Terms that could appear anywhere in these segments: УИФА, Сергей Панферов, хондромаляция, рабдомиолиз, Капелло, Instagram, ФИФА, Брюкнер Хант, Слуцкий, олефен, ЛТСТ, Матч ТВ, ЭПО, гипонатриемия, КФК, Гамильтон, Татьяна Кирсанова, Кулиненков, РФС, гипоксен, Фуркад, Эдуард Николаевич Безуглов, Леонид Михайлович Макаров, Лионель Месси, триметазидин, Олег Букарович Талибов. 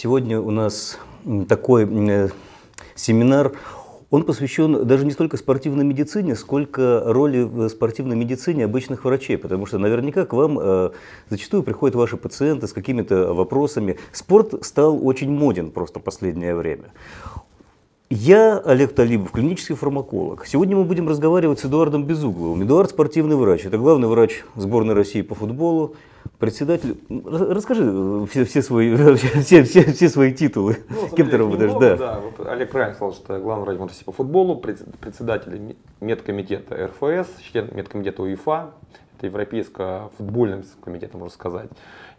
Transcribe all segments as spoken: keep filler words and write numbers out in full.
Сегодня у нас такой семинар, он посвящен даже не столько спортивной медицине, сколько роли в спортивной медицине обычных врачей, потому что наверняка к вам э, зачастую приходят ваши пациенты с какими-то вопросами. Спорт стал очень моден просто в последнее время. Я, Олег Талибов, клинический фармаколог. Сегодня мы будем разговаривать с Эдуардом Безугловым. Эдуард – спортивный врач, это главный врач сборной России по футболу, председатель. Расскажи все, все, свои, все, все, все свои титулы. Ну, Кем ты работаешь? Немного, да. Да. Олег правильно сказал, что главный врач России по футболу, председатель медкомитета эр эф эс, член медкомитета УИФА, это европейского футбольного комитета, можно сказать,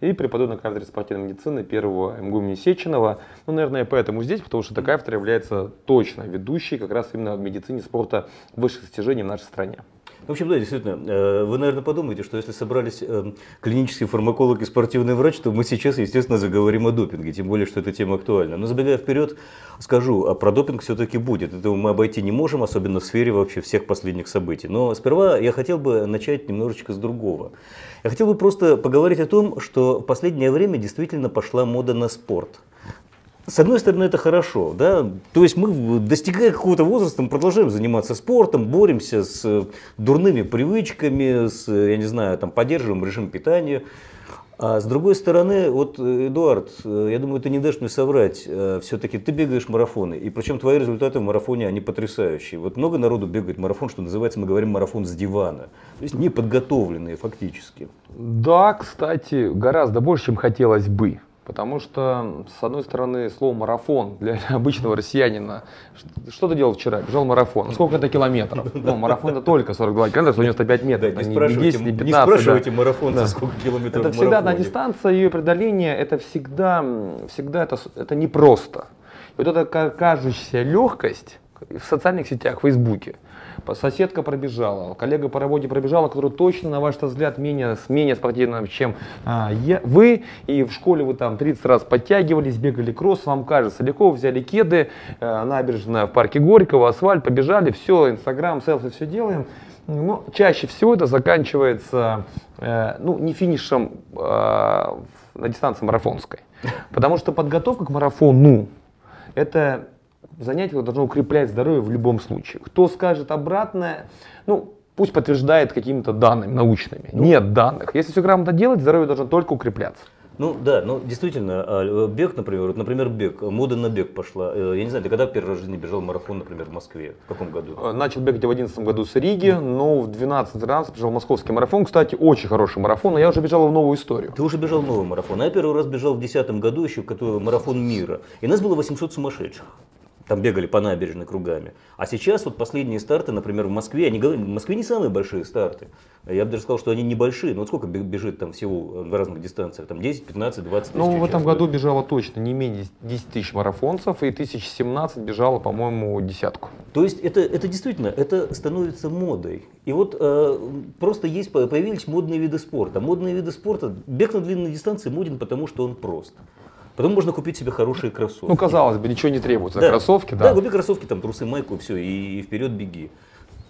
и преподаю на кафедре спортивной медицины первого эм гэ у имени Сеченова. Ну, наверное, поэтому здесь, потому что эта кафедра является точно ведущей как раз именно в медицине спорта высших достижений в нашей стране. В общем, да, действительно, вы, наверное, подумаете, что если собрались клинический фармаколог и спортивный врач, то мы сейчас, естественно, заговорим о допинге, тем более, что эта тема актуальна. Но забегая вперед, скажу, а про допинг все-таки будет. Этого мы обойти не можем, особенно в сфере вообще всех последних событий. Но сперва я хотел бы начать немножечко с другого. Я хотел бы просто поговорить о том, что в последнее время действительно пошла мода на спорт. С одной стороны, это хорошо, да, то есть мы, достигая какого-то возраста, мы продолжаем заниматься спортом, боремся с дурными привычками, с, я не знаю, там, поддерживаем режим питания. А с другой стороны, вот, Эдуард, я думаю, ты не дашь мне соврать, все-таки ты бегаешь марафоны, и причем твои результаты в марафоне, они потрясающие. Вот много народу бегает марафон, что называется, мы говорим, марафон с дивана, то есть неподготовленные фактически. Да, кстати, гораздо больше, чем хотелось бы. Потому что, с одной стороны, слово марафон для обычного россиянина. Что ты делал вчера? Бежал марафон. Сколько это километров? Ну, марафон это только сорок два километра, сто девяносто пять метров. Да, не, спрашивайте, не, десять, не, пятнадцать, не спрашивайте да. марафон, да. сколько километров. Это всегда одна дистанция, ее преодоление, это всегда, всегда это, это непросто. И вот эта кажущаяся легкость в социальных сетях, в Фейсбуке. Соседка пробежала, коллега по работе пробежала, который точно, на ваш взгляд, менее, менее спортивным, чем а, я, вы. И в школе вы там тридцать раз подтягивались, бегали кросс, вам кажется, легко, взяли кеды, э, набережная в парке Горького, асфальт, побежали, все, Инстаграм, селфи, все делаем. Но чаще всего это заканчивается э, ну, не финишем э, на дистанции марафонской. Потому что подготовка к марафону – это... занятие должно укреплять здоровье в любом случае. Кто скажет обратное, ну, пусть подтверждает какими-то данными научными. Ну, нет данных. Если все грамотно делать, здоровье должно только укрепляться. Ну да, ну действительно, бег, например, вот, например, бег, мода на бег пошла. Я не знаю, ты когда в первый раз в жизни бежал марафон, например, в Москве? В каком году? Начал бегать в одиннадцатом году с Риги, но в двенадцатом-тринадцатом бежал московский марафон. Кстати, очень хороший марафон, но я уже бежал в новую историю. Ты уже бежал в новый марафон. А я первый раз бежал в десятом году еще, который марафон мира. И нас было восемьсот сумасшедших. Там бегали по набережной кругами. А сейчас вот последние старты, например, в Москве, они говорят, в Москве не самые большие старты. Я бы даже сказал, что они небольшие. Но вот сколько бежит там всего в разных дистанциях? Там десять, пятнадцать, двадцать тысяч. Ну, в этом году бежало точно не менее десяти тысяч марафонцев, и тысяч семнадцать бежало, по-моему, десятку. То есть это, это действительно, это становится модой. И вот э, просто есть, появились модные виды спорта. Модные виды спорта, бег на длинной дистанции моден, потому что он прост. Потом можно купить себе хорошие кроссовки. Ну, казалось бы, ничего не требуется. Да. Кроссовки, да. Да, купи кроссовки, там, трусы, майку, все, и, и вперед беги.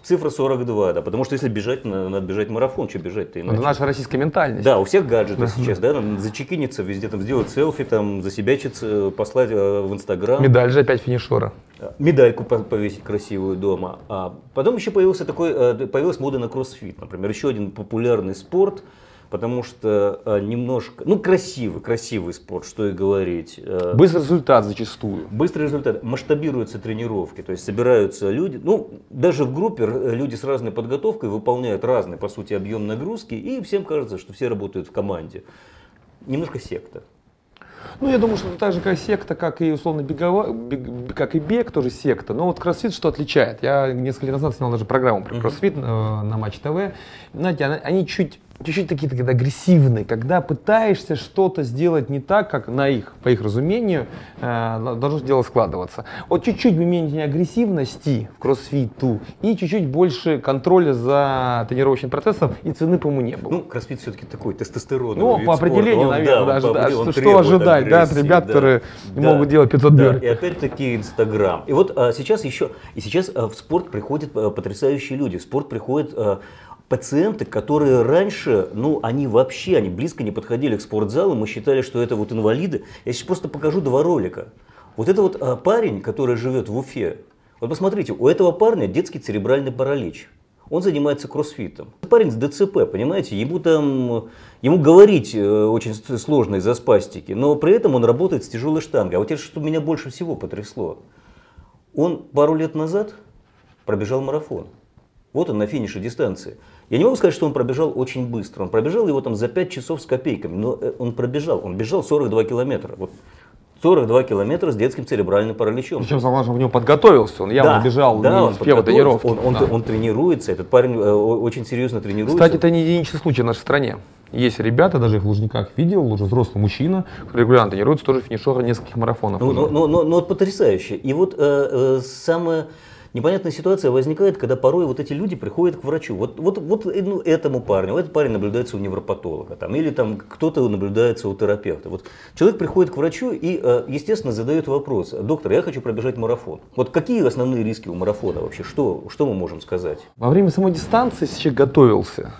Цифра сорок два, да, потому что если бежать, надо бежать марафон, что бежать-то иначе. Это наша российская ментальность. Да, у всех гаджеты сейчас, да, там, зачекиниться везде, там, сделать селфи, там, засебячиться, послать э, в Инстаграм. Медаль же опять финишера. Медальку повесить красивую дома. А потом еще появился такой, появилась мода на кроссфит, например, еще один популярный спорт. Потому что э, немножко, ну красивый, красивый спорт, что и говорить. Э, быстрый результат зачастую. Быстрый результат. Масштабируются тренировки, то есть собираются люди, ну даже в группе люди с разной подготовкой выполняют разный, по сути, объем нагрузки, и всем кажется, что все работают в команде. Немножко секта. Ну, я думаю, что это так же как секта, как и условно беговая, бег, как и бег, тоже секта. Но вот кроссфит что отличает? Я несколько лет назад снял даже программу про кроссфит uh -huh. на Матч ТВ. Знаете, они чуть... чуть-чуть такие когда агрессивные, когда пытаешься что-то сделать не так, как на их, по их разумению, э, должно дело складываться. Вот чуть-чуть менее агрессивности в кроссфиту и чуть-чуть больше контроля за тренировочным процессом, и цены, по-моему, не было. Ну, кроссфит все-таки такой тестостероновый Ну, вид по определению, он, наверное, да, даже, да, что, что ожидать, да, от ребят, да, которые да, могут делать пятьсот бёрпи. Да, и опять-таки Инстаграм. И вот а, сейчас еще, и сейчас а, в спорт приходят а, потрясающие люди, в спорт приходят... А, пациенты, которые раньше, ну, они вообще, они близко не подходили к спортзалу, мы считали, что это вот инвалиды. Я сейчас просто покажу два ролика. Вот это вот парень, который живет в Уфе, вот посмотрите, у этого парня детский церебральный паралич. Он занимается кроссфитом. Парень с ДЦП, понимаете, ему там, ему говорить очень сложно из-за спастики, но при этом он работает с тяжелой штангой. А вот это, что меня больше всего потрясло, он пару лет назад пробежал марафон. Вот он на финише дистанции. Я не могу сказать, что он пробежал очень быстро. Он пробежал его там за пять часов с копейками, но он пробежал, он бежал сорок два километра. Вот. сорок два километра с детским церебральным параличом. Причем, заложено, в нем подготовился, он явно да, бежал да, не с первой тренировки. Он, он, да. он тренируется, этот парень э, очень серьезно тренируется. Кстати, это не единичный случай в нашей стране. Есть ребята, даже их в Лужниках видел, уже взрослый мужчина, регулярно тренируется, тоже финишер нескольких марафонов. Ну, но, но, но потрясающе. И вот э, э, самое... непонятная ситуация возникает, когда порой вот эти люди приходят к врачу. Вот, вот, вот ну, этому парню, этот парень наблюдается у невропатолога, там, или там кто-то наблюдается у терапевта. Вот человек приходит к врачу и, естественно, задает вопрос: доктор, я хочу пробежать марафон. Вот какие основные риски у марафона вообще? Что, что мы можем сказать? Во время самой дистанции, если человек готовился,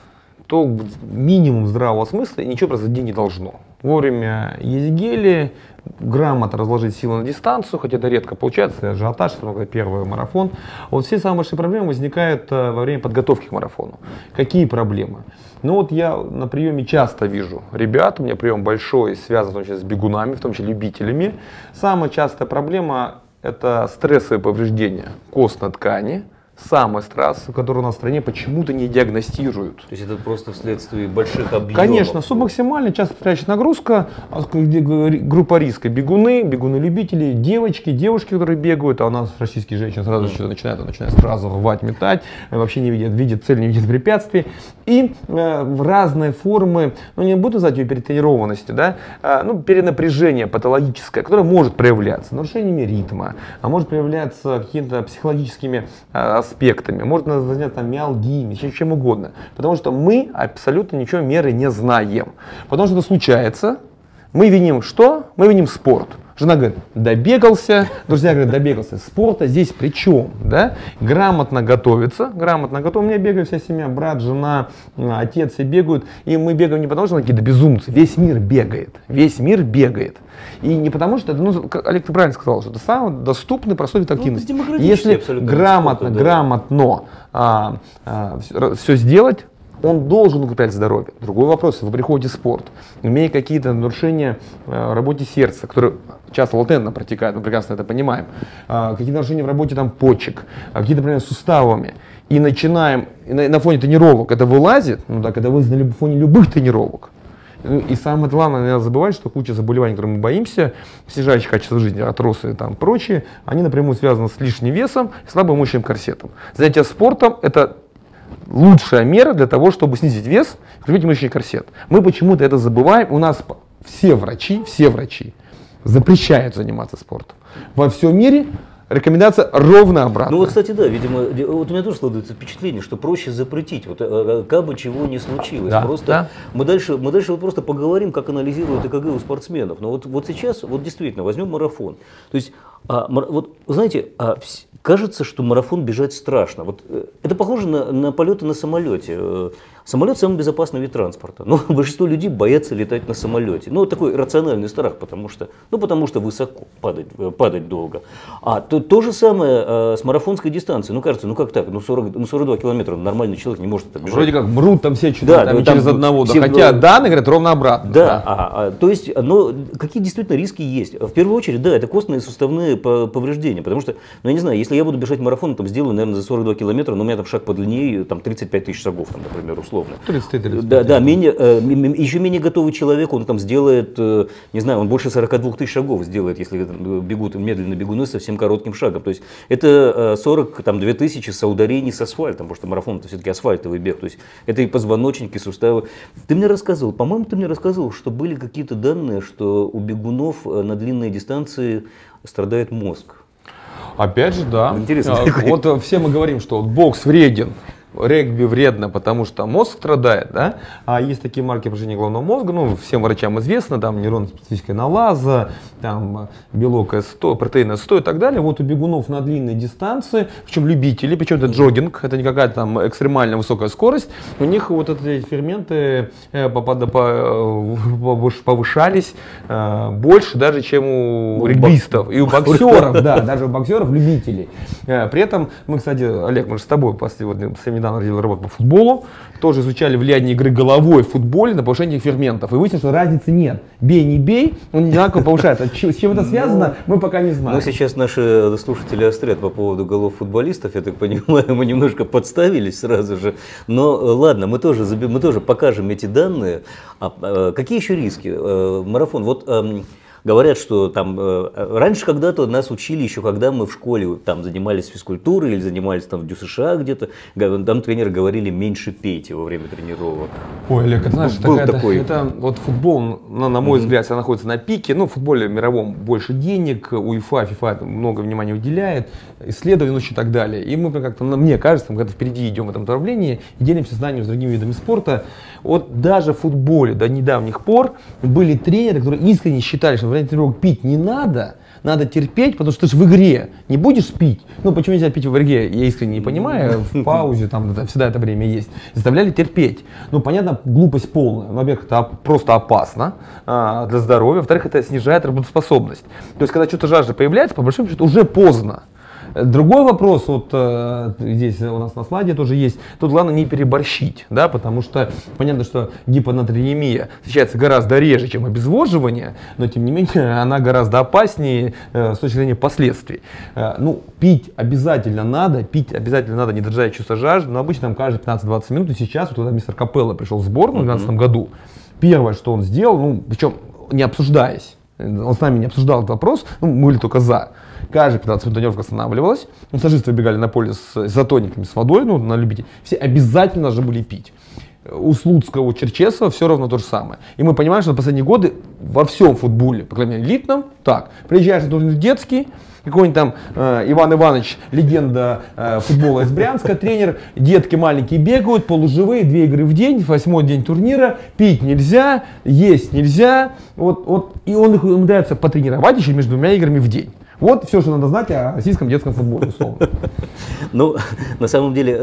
то минимум здравого смысла ничего произойти не должно. Вовремя есть гели, грамотно разложить силы на дистанцию, хотя это редко получается, ажиотаж, это первый марафон. Вот все самые большие проблемы возникают во время подготовки к марафону. Какие проблемы? Ну вот я на приеме часто вижу ребят, у меня прием большой, связан в том числе с бегунами, в том числе любителями. Самая частая проблема – это стрессовые повреждения костной ткани. Самая трасса, которую у нас в стране почему-то не диагностируют. То есть это просто вследствие больших объемов? Конечно, субмаксимально часто встречающая нагрузка, группа риска: бегуны, бегуны-любители, девочки, девушки, которые бегают, а у нас российские женщины сразу mm. начинают, начинают сразу рвать, метать, вообще не видят, видят цель, не видят препятствий. И э, в разные формы, ну не буду называть ее перетренированности, да, э, ну, перенапряжение патологическое, которое может проявляться нарушениями ритма, а может проявляться какими-то психологическими э, аспектами, можно занять там миалгиями, чем угодно, потому что мы абсолютно ничего меры не знаем, потому что это случается, мы виним что? Мы виним спорт. Жена говорит, добегался, друзья говорят, добегался, спорта здесь при чем, да? Грамотно готовиться, грамотно готов. У меня бегает вся семья, брат, жена, отец, все бегают, и мы бегаем не потому, что мы какие-то безумцы, весь мир бегает, весь мир бегает. И не потому, что, ну, Олег, ты правильно сказал, что это самый доступный простой вид активности. Ну, если грамотно, спорта, да. грамотно а, а, все, все сделать, он должен укреплять здоровье. Другой вопрос, если вы приходите в спорт, имея какие-то нарушения в работе сердца, которые часто латентно протекают, мы прекрасно это понимаем, какие-то нарушения в работе там, почек, какие-то проблемы с суставами, и начинаем, и на, и на фоне тренировок это вылазит, ну да, когда вылазит на фоне любых тренировок. И самое главное, надо забывать, что куча заболеваний, которые мы боимся, снижающих качество жизни, атросы и там прочие, они напрямую связаны с лишним весом и слабым мышечным корсетом. Занятие спортом – это лучшая мера для того, чтобы снизить вес, укрепить мышечный корсет. Мы почему-то это забываем. У нас все врачи, все врачи запрещают заниматься спортом. Во всем мире рекомендация ровно обратная. Ну вот, кстати, да, видимо, вот у меня тоже складывается впечатление, что проще запретить, вот как бы чего не случилось. Да, просто да. Мы дальше, мы дальше вот просто поговорим, как анализируют ЭКГ у спортсменов. Но вот, вот сейчас, вот действительно, возьмем марафон. То есть, а, вот знаете, а, кажется, что марафон бежать страшно. Вот, это похоже на, на полеты на самолете. Самолет – самый безопасный вид транспорта, но большинство людей боятся летать на самолете. Ну, такой рациональный страх, потому что, ну, потому что высоко, падать, падать долго. А то, то же самое э, с марафонской дистанцией. Ну, кажется, ну как так, ну, сорок, ну сорок два километра нормальный человек не может это бежать. Вроде как мрут там все чудо, да, там, ну, через там, одного, да, хотя ну, данные говорят ровно обратно. Да, да. А, а, то есть, но какие действительно риски есть? В первую очередь, да, это костные суставные повреждения, потому что, ну, я не знаю, если я буду бежать марафон, там сделаю, наверное, за сорок два километра, но у меня там шаг по длине, там тридцать пять тысяч шагов, там, например, условно. тридцать, тридцать, тридцать. Да, да, менее, э, еще менее готовый человек, он там сделает, э, не знаю, он больше сорока двух тысяч шагов сделает, если там, бегут медленно бегуны совсем коротким шагом. То есть это э, сорок две тысячи соударений с асфальтом, потому что марафон это все-таки асфальтовый бег, то есть это и позвоночники, суставы. Ты мне рассказывал, по-моему, ты мне рассказывал, что были какие-то данные, что у бегунов на длинные дистанции страдает мозг. Опять же, да. Интересно. А, вот все мы говорим, что бокс вреден. регби вредно, потому что мозг страдает, да? А есть такие марки поражения головного мозга, ну, всем врачам известно, там нейронно-специфическая налаза, там белок эс сто, протеин эс сто и так далее. Вот у бегунов на длинной дистанции, причем любители, причем это джогинг, это не какая-то там экстремально высокая скорость, у них вот эти ферменты повышались больше даже, чем у регбистов и у боксеров, да, даже у боксеров-любителей. При этом мы, кстати, Олег, мы же с тобой сегодня недавно делали работу по футболу, тоже изучали влияние игры головой в футболе на повышение ферментов. И выяснилось, что разницы нет. Бей, не бей, он одинаково повышает. С чем это связано, мы пока не знаем. Ну, сейчас наши слушатели острят по поводу голов футболистов, я так понимаю, мы немножко подставились сразу же. Но ладно, мы тоже, мы тоже покажем эти данные. А какие еще риски? Марафон, вот... Говорят, что там раньше когда-то нас учили, еще когда мы в школе там занимались физкультурой или занимались там в ДЮСША где-то, там тренеры говорили меньше пейте во время тренировок. Ой, Олег, это знаешь, был такая, такой... это, это вот футбол, на, на мой mm-hmm. взгляд, находится на пике, ну в футболе мировом больше денег, УИФА, ФИФА много внимания уделяет, исследований и так далее. И мы как-то, мне кажется, мы как-то впереди идем в этом направлении, и делимся знаниями с другими видами спорта. Вот даже в футболе до недавних пор были тренеры, которые искренне считали, что время тренировок пить не надо, надо терпеть, потому что ты же в игре, не будешь пить. Ну, почему нельзя пить в игре, я искренне не понимаю, в паузе, там да, всегда это время есть. Заставляли терпеть. Ну, понятно, глупость полная. Во-первых, это просто опасно а, для здоровья, во-вторых, это снижает работоспособность. То есть, когда что-то жажда появляется, по большому счету, уже поздно. Другой вопрос, вот э, здесь у нас на слайде тоже есть, тут главное не переборщить, да, потому что понятно, что гипонатриемия встречается гораздо реже, чем обезвоживание, но тем не менее она гораздо опаснее э, с точки зрения последствий. Э, ну, пить обязательно надо, пить обязательно надо, не держать чувство жажды, но обычно там каждые пятнадцать-двадцать минут, и сейчас, вот когда мистер Капелло пришел в сборную в две тысячи двенадцатом году, первое, что он сделал, ну, причем не обсуждаясь, он с нами не обсуждал этот вопрос, ну, мы были только за. Каждые пятнадцать минут тренировка останавливалась, массажисты выбегали на поле с изотониками, с водой, ну, на любителей. Все обязательно должны были пить. У Слуцкого, у Черчесова все равно то же самое. И мы понимаем, что на последние годы во всем футболе, по крайней мере, элитном, так, приезжаешь на детский, какой-нибудь там э, Иван Иванович, легенда э, футбола из Брянска, тренер, детки маленькие бегают, полуживые, две игры в день, восьмой день турнира, пить нельзя, есть нельзя, вот, вот, и он их умудряется потренировать еще между двумя играми в день. Вот все, что надо знать о российском детском футболе, условно. Ну, на самом деле,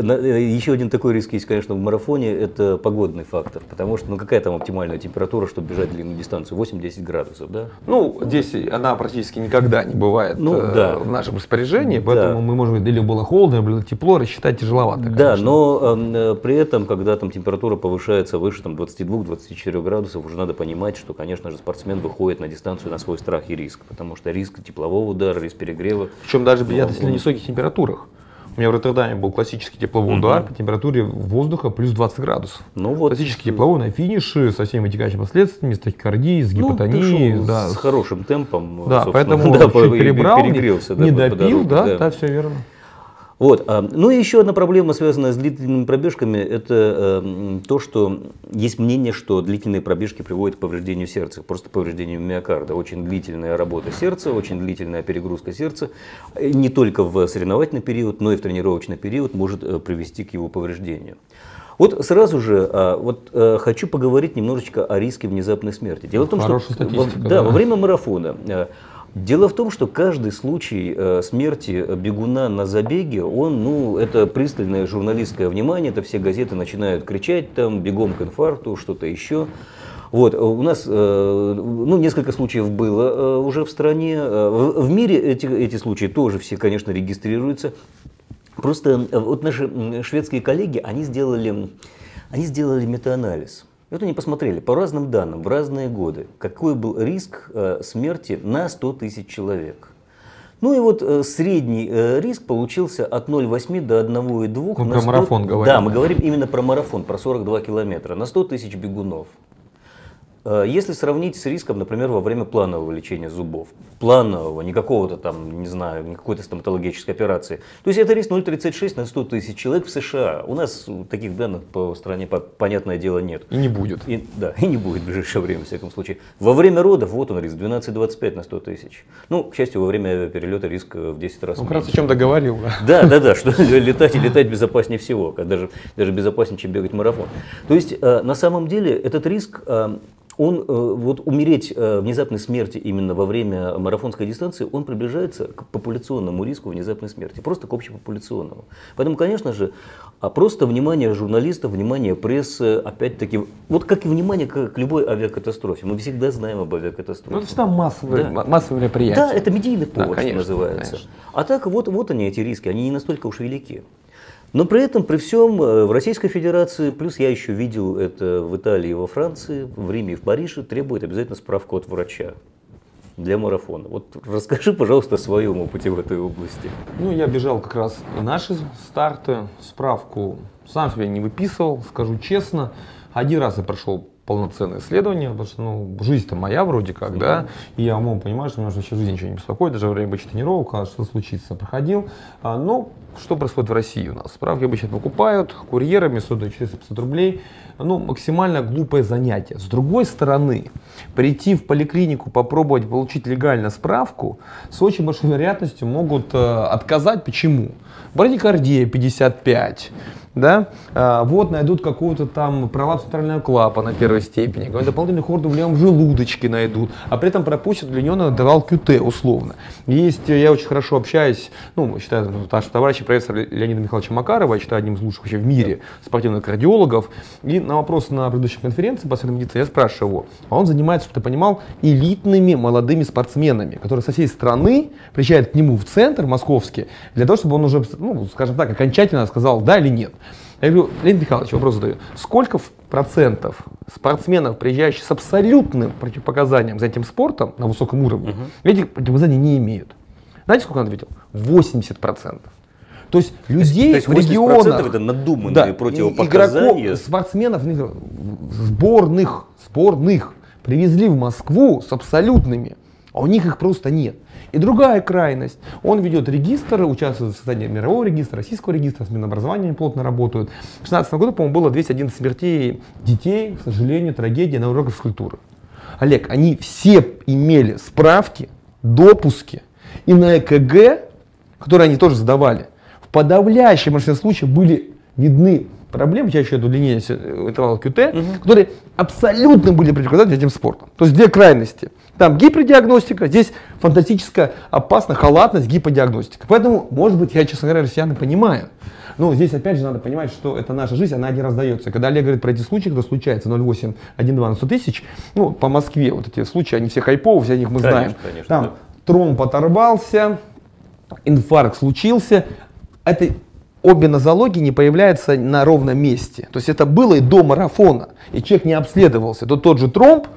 еще один такой риск есть, конечно, в марафоне, это погодный фактор. Потому что, ну, какая там оптимальная температура, чтобы бежать длинную дистанцию? восемь-десять градусов, да? Ну, здесь она практически никогда не бывает ну, да. в нашем распоряжении, поэтому да. мы можем, или было холодно, или было тепло, рассчитать тяжеловато, конечно. Да, но э, при этом, когда там температура повышается выше там двадцати двух-двадцати четырёх градусов, уже надо понимать, что, конечно же, спортсмен выходит на дистанцию на свой страх и риск, потому что риск теплового удара, из перегрева. Причем даже бьет, если на высоких температурах. У меня в Роттердаме был классический тепловой угу. удар по температуре воздуха плюс двадцать градусов. Ну, вот. Классический тепловой на финише со всеми вытекающими последствиями, с тахикардией, с гипотонией. Ну, да. С хорошим темпом. Да, поэтому да, перебрал, перегрелся, не, да, не допил, да, да. да, все верно. Вот. Ну и еще одна проблема, связанная с длительными пробежками, это э, то, что есть мнение, что длительные пробежки приводят к повреждению сердца, просто к повреждению миокарда. Очень длительная работа сердца, очень длительная перегрузка сердца, не только в соревновательный период, но и в тренировочный период может привести к его повреждению. Вот сразу же вот, хочу поговорить немножечко о риске внезапной смерти. Дело в том, Хорошая что во, да, да. во время марафона... Дело в том, что каждый случай смерти бегуна на забеге, он, ну, это пристальное журналистское внимание, это все газеты начинают кричать там, бегом к инфаркту, что-то еще. Вот, у нас, ну, несколько случаев было уже в стране, в мире эти, эти случаи тоже все, конечно, регистрируются. Просто вот наши шведские коллеги, они сделали, они сделали метаанализ. И вот они посмотрели по разным данным в разные годы, какой был риск э, смерти на сто тысяч человек. Ну и вот э, средний э, риск получился от ноль целых восьми десятых до одного целых двух десятых. Мы про марафон говорим. Да, мы говорим именно про марафон, про сорок два километра на сто тысяч бегунов. Если сравнить с риском, например, во время планового лечения зубов, планового, не какого-то там, не знаю, не какой-то стоматологической операции, то есть это риск ноль целых тридцать шесть сотых на сто тысяч человек в США. У нас таких данных по стране, понятное дело, нет. И не будет. И, да, и не будет в ближайшее время, в всяком случае. Во время родов, вот он риск, двенадцать двадцать пять на сто тысяч. Ну, к счастью, во время перелета риск в десять раз. Ну, как раз о чем договорил. Да, да, да, что летать и летать безопаснее всего, даже, даже безопаснее, чем бегать в марафон. То есть, на самом деле, этот риск... Он, вот умереть внезапной смерти именно во время марафонской дистанции, он приближается к популяционному риску внезапной смерти, просто к общепопуляционному. Поэтому, конечно же, просто внимание журналистов, внимание прессы, опять-таки, вот как и внимание к, к любой авиакатастрофе. Мы всегда знаем об авиакатастрофе. Ну, это всегда массовое, да. массовое мероприятие. Да, это медийный повод, да, конечно, что называется. Конечно. А так вот, вот они, эти риски, они не настолько уж велики. Но при этом, при всем, в Российской Федерации, плюс я еще видел это в Италии и во Франции, в Риме и в Париже, требует обязательно справку от врача для марафона. Вот расскажи, пожалуйста, о своем опыте в этой области. Ну, я бежал как раз наши старты, справку сам себе не выписывал, скажу честно. Один раз я прошел полноценное исследование, потому что, ну, жизнь-то моя вроде как, mm-hmm. да, и я умом понимаю, что меня вообще в жизни ничего не беспокоит, даже во время обычных тренировок, а что случится, проходил. А, но что происходит в России у нас? Справки обычно покупают курьерами, сюда четыреста пятьсот рублей, ну, максимально глупое занятие. С другой стороны, прийти в поликлинику, попробовать получить легально справку, с очень большой вероятностью могут э, отказать. Почему? Брадикардия пятьдесят пять. Да? А, вот найдут какую-то там пролапс центрального клапана первой степени, какой-то дополнительный хордовлем в желудочке найдут, а при этом пропустят удлиненный интервал кью тэ условно. Есть, я очень хорошо общаюсь, ну, считаю, наш товарищ профессор Леонида Михайловича Макарова, я считаю, одним из лучших вообще в мире спортивных кардиологов, и на вопрос на предыдущей конференции по сфере медицины я спрашиваю его, а он занимается, чтобы ты понимал, элитными молодыми спортсменами, которые со всей страны приезжают к нему в центр московский, для того, чтобы он уже, ну, скажем так, окончательно сказал да или нет. Я говорю, Леонид Михайлович, вопрос задаю, сколько процентов спортсменов, приезжающих с абсолютным противопоказанием за этим спортом на высоком уровне, угу. эти противопоказания не имеют? Знаете, сколько он ответил? восемьдесят процентов. То есть людей, то есть, в регионах, это надуманные, да, противопоказания. Игроков, спортсменов, сборных, сборных привезли в Москву с абсолютными, а у них их просто нет. И другая крайность. Он ведет регистр, участвует в создании мирового регистра, российского регистра, с Минобразованием плотно работают. В две тысячи шестнадцатом году, по-моему, было двести одиннадцать смертей детей, к сожалению, трагедия на уроках физкультуры. Олег, они все имели справки, допуски и на ЭКГ, которые они тоже задавали. В подавляющем большинстве случаев были видны проблемы, чаще это удлинение интервала кью тэ, угу. которые абсолютно были противопоказаны этим спортом. То есть две крайности. Там гипердиагностика, здесь фантастическая опасная халатность, гиподиагностика. Поэтому, может быть, я, честно говоря, россиян понимаю. Но здесь, опять же, надо понимать, что это наша жизнь, она не раздается. Когда Олег говорит про эти случаи, когда случается ноль восемь, один два на сто тысяч, ну, по Москве вот эти случаи, они все хайповые, все о них мы конечно, знаем. Конечно, там да. тромб оторвался, инфаркт случился. Это... Обе нозологии не появляются на ровном месте. То есть это было и до марафона, и человек не обследовался. То тот же тромб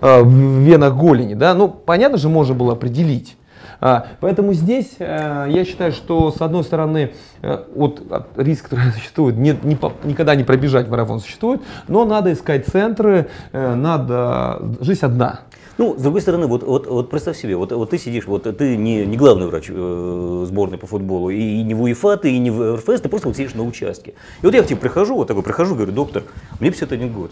э, в венах голени, да, ну, понятно же, можно было определить. А, поэтому здесь э, я считаю, что с одной стороны э, от, от риск, который существует, не, не, никогда не пробежать марафон существует, но надо искать центры, э, надо жизнь одна. Ну, с другой стороны, вот, вот, вот представь себе, вот, вот ты сидишь, вот ты не, не главный врач э, сборной по футболу, и, и не в УИФА, ты и не в эр эф эс, ты просто вот сидишь на участке. И вот я к тебе прихожу, вот такой прихожу, говорю, доктор, мне пятьдесят один год.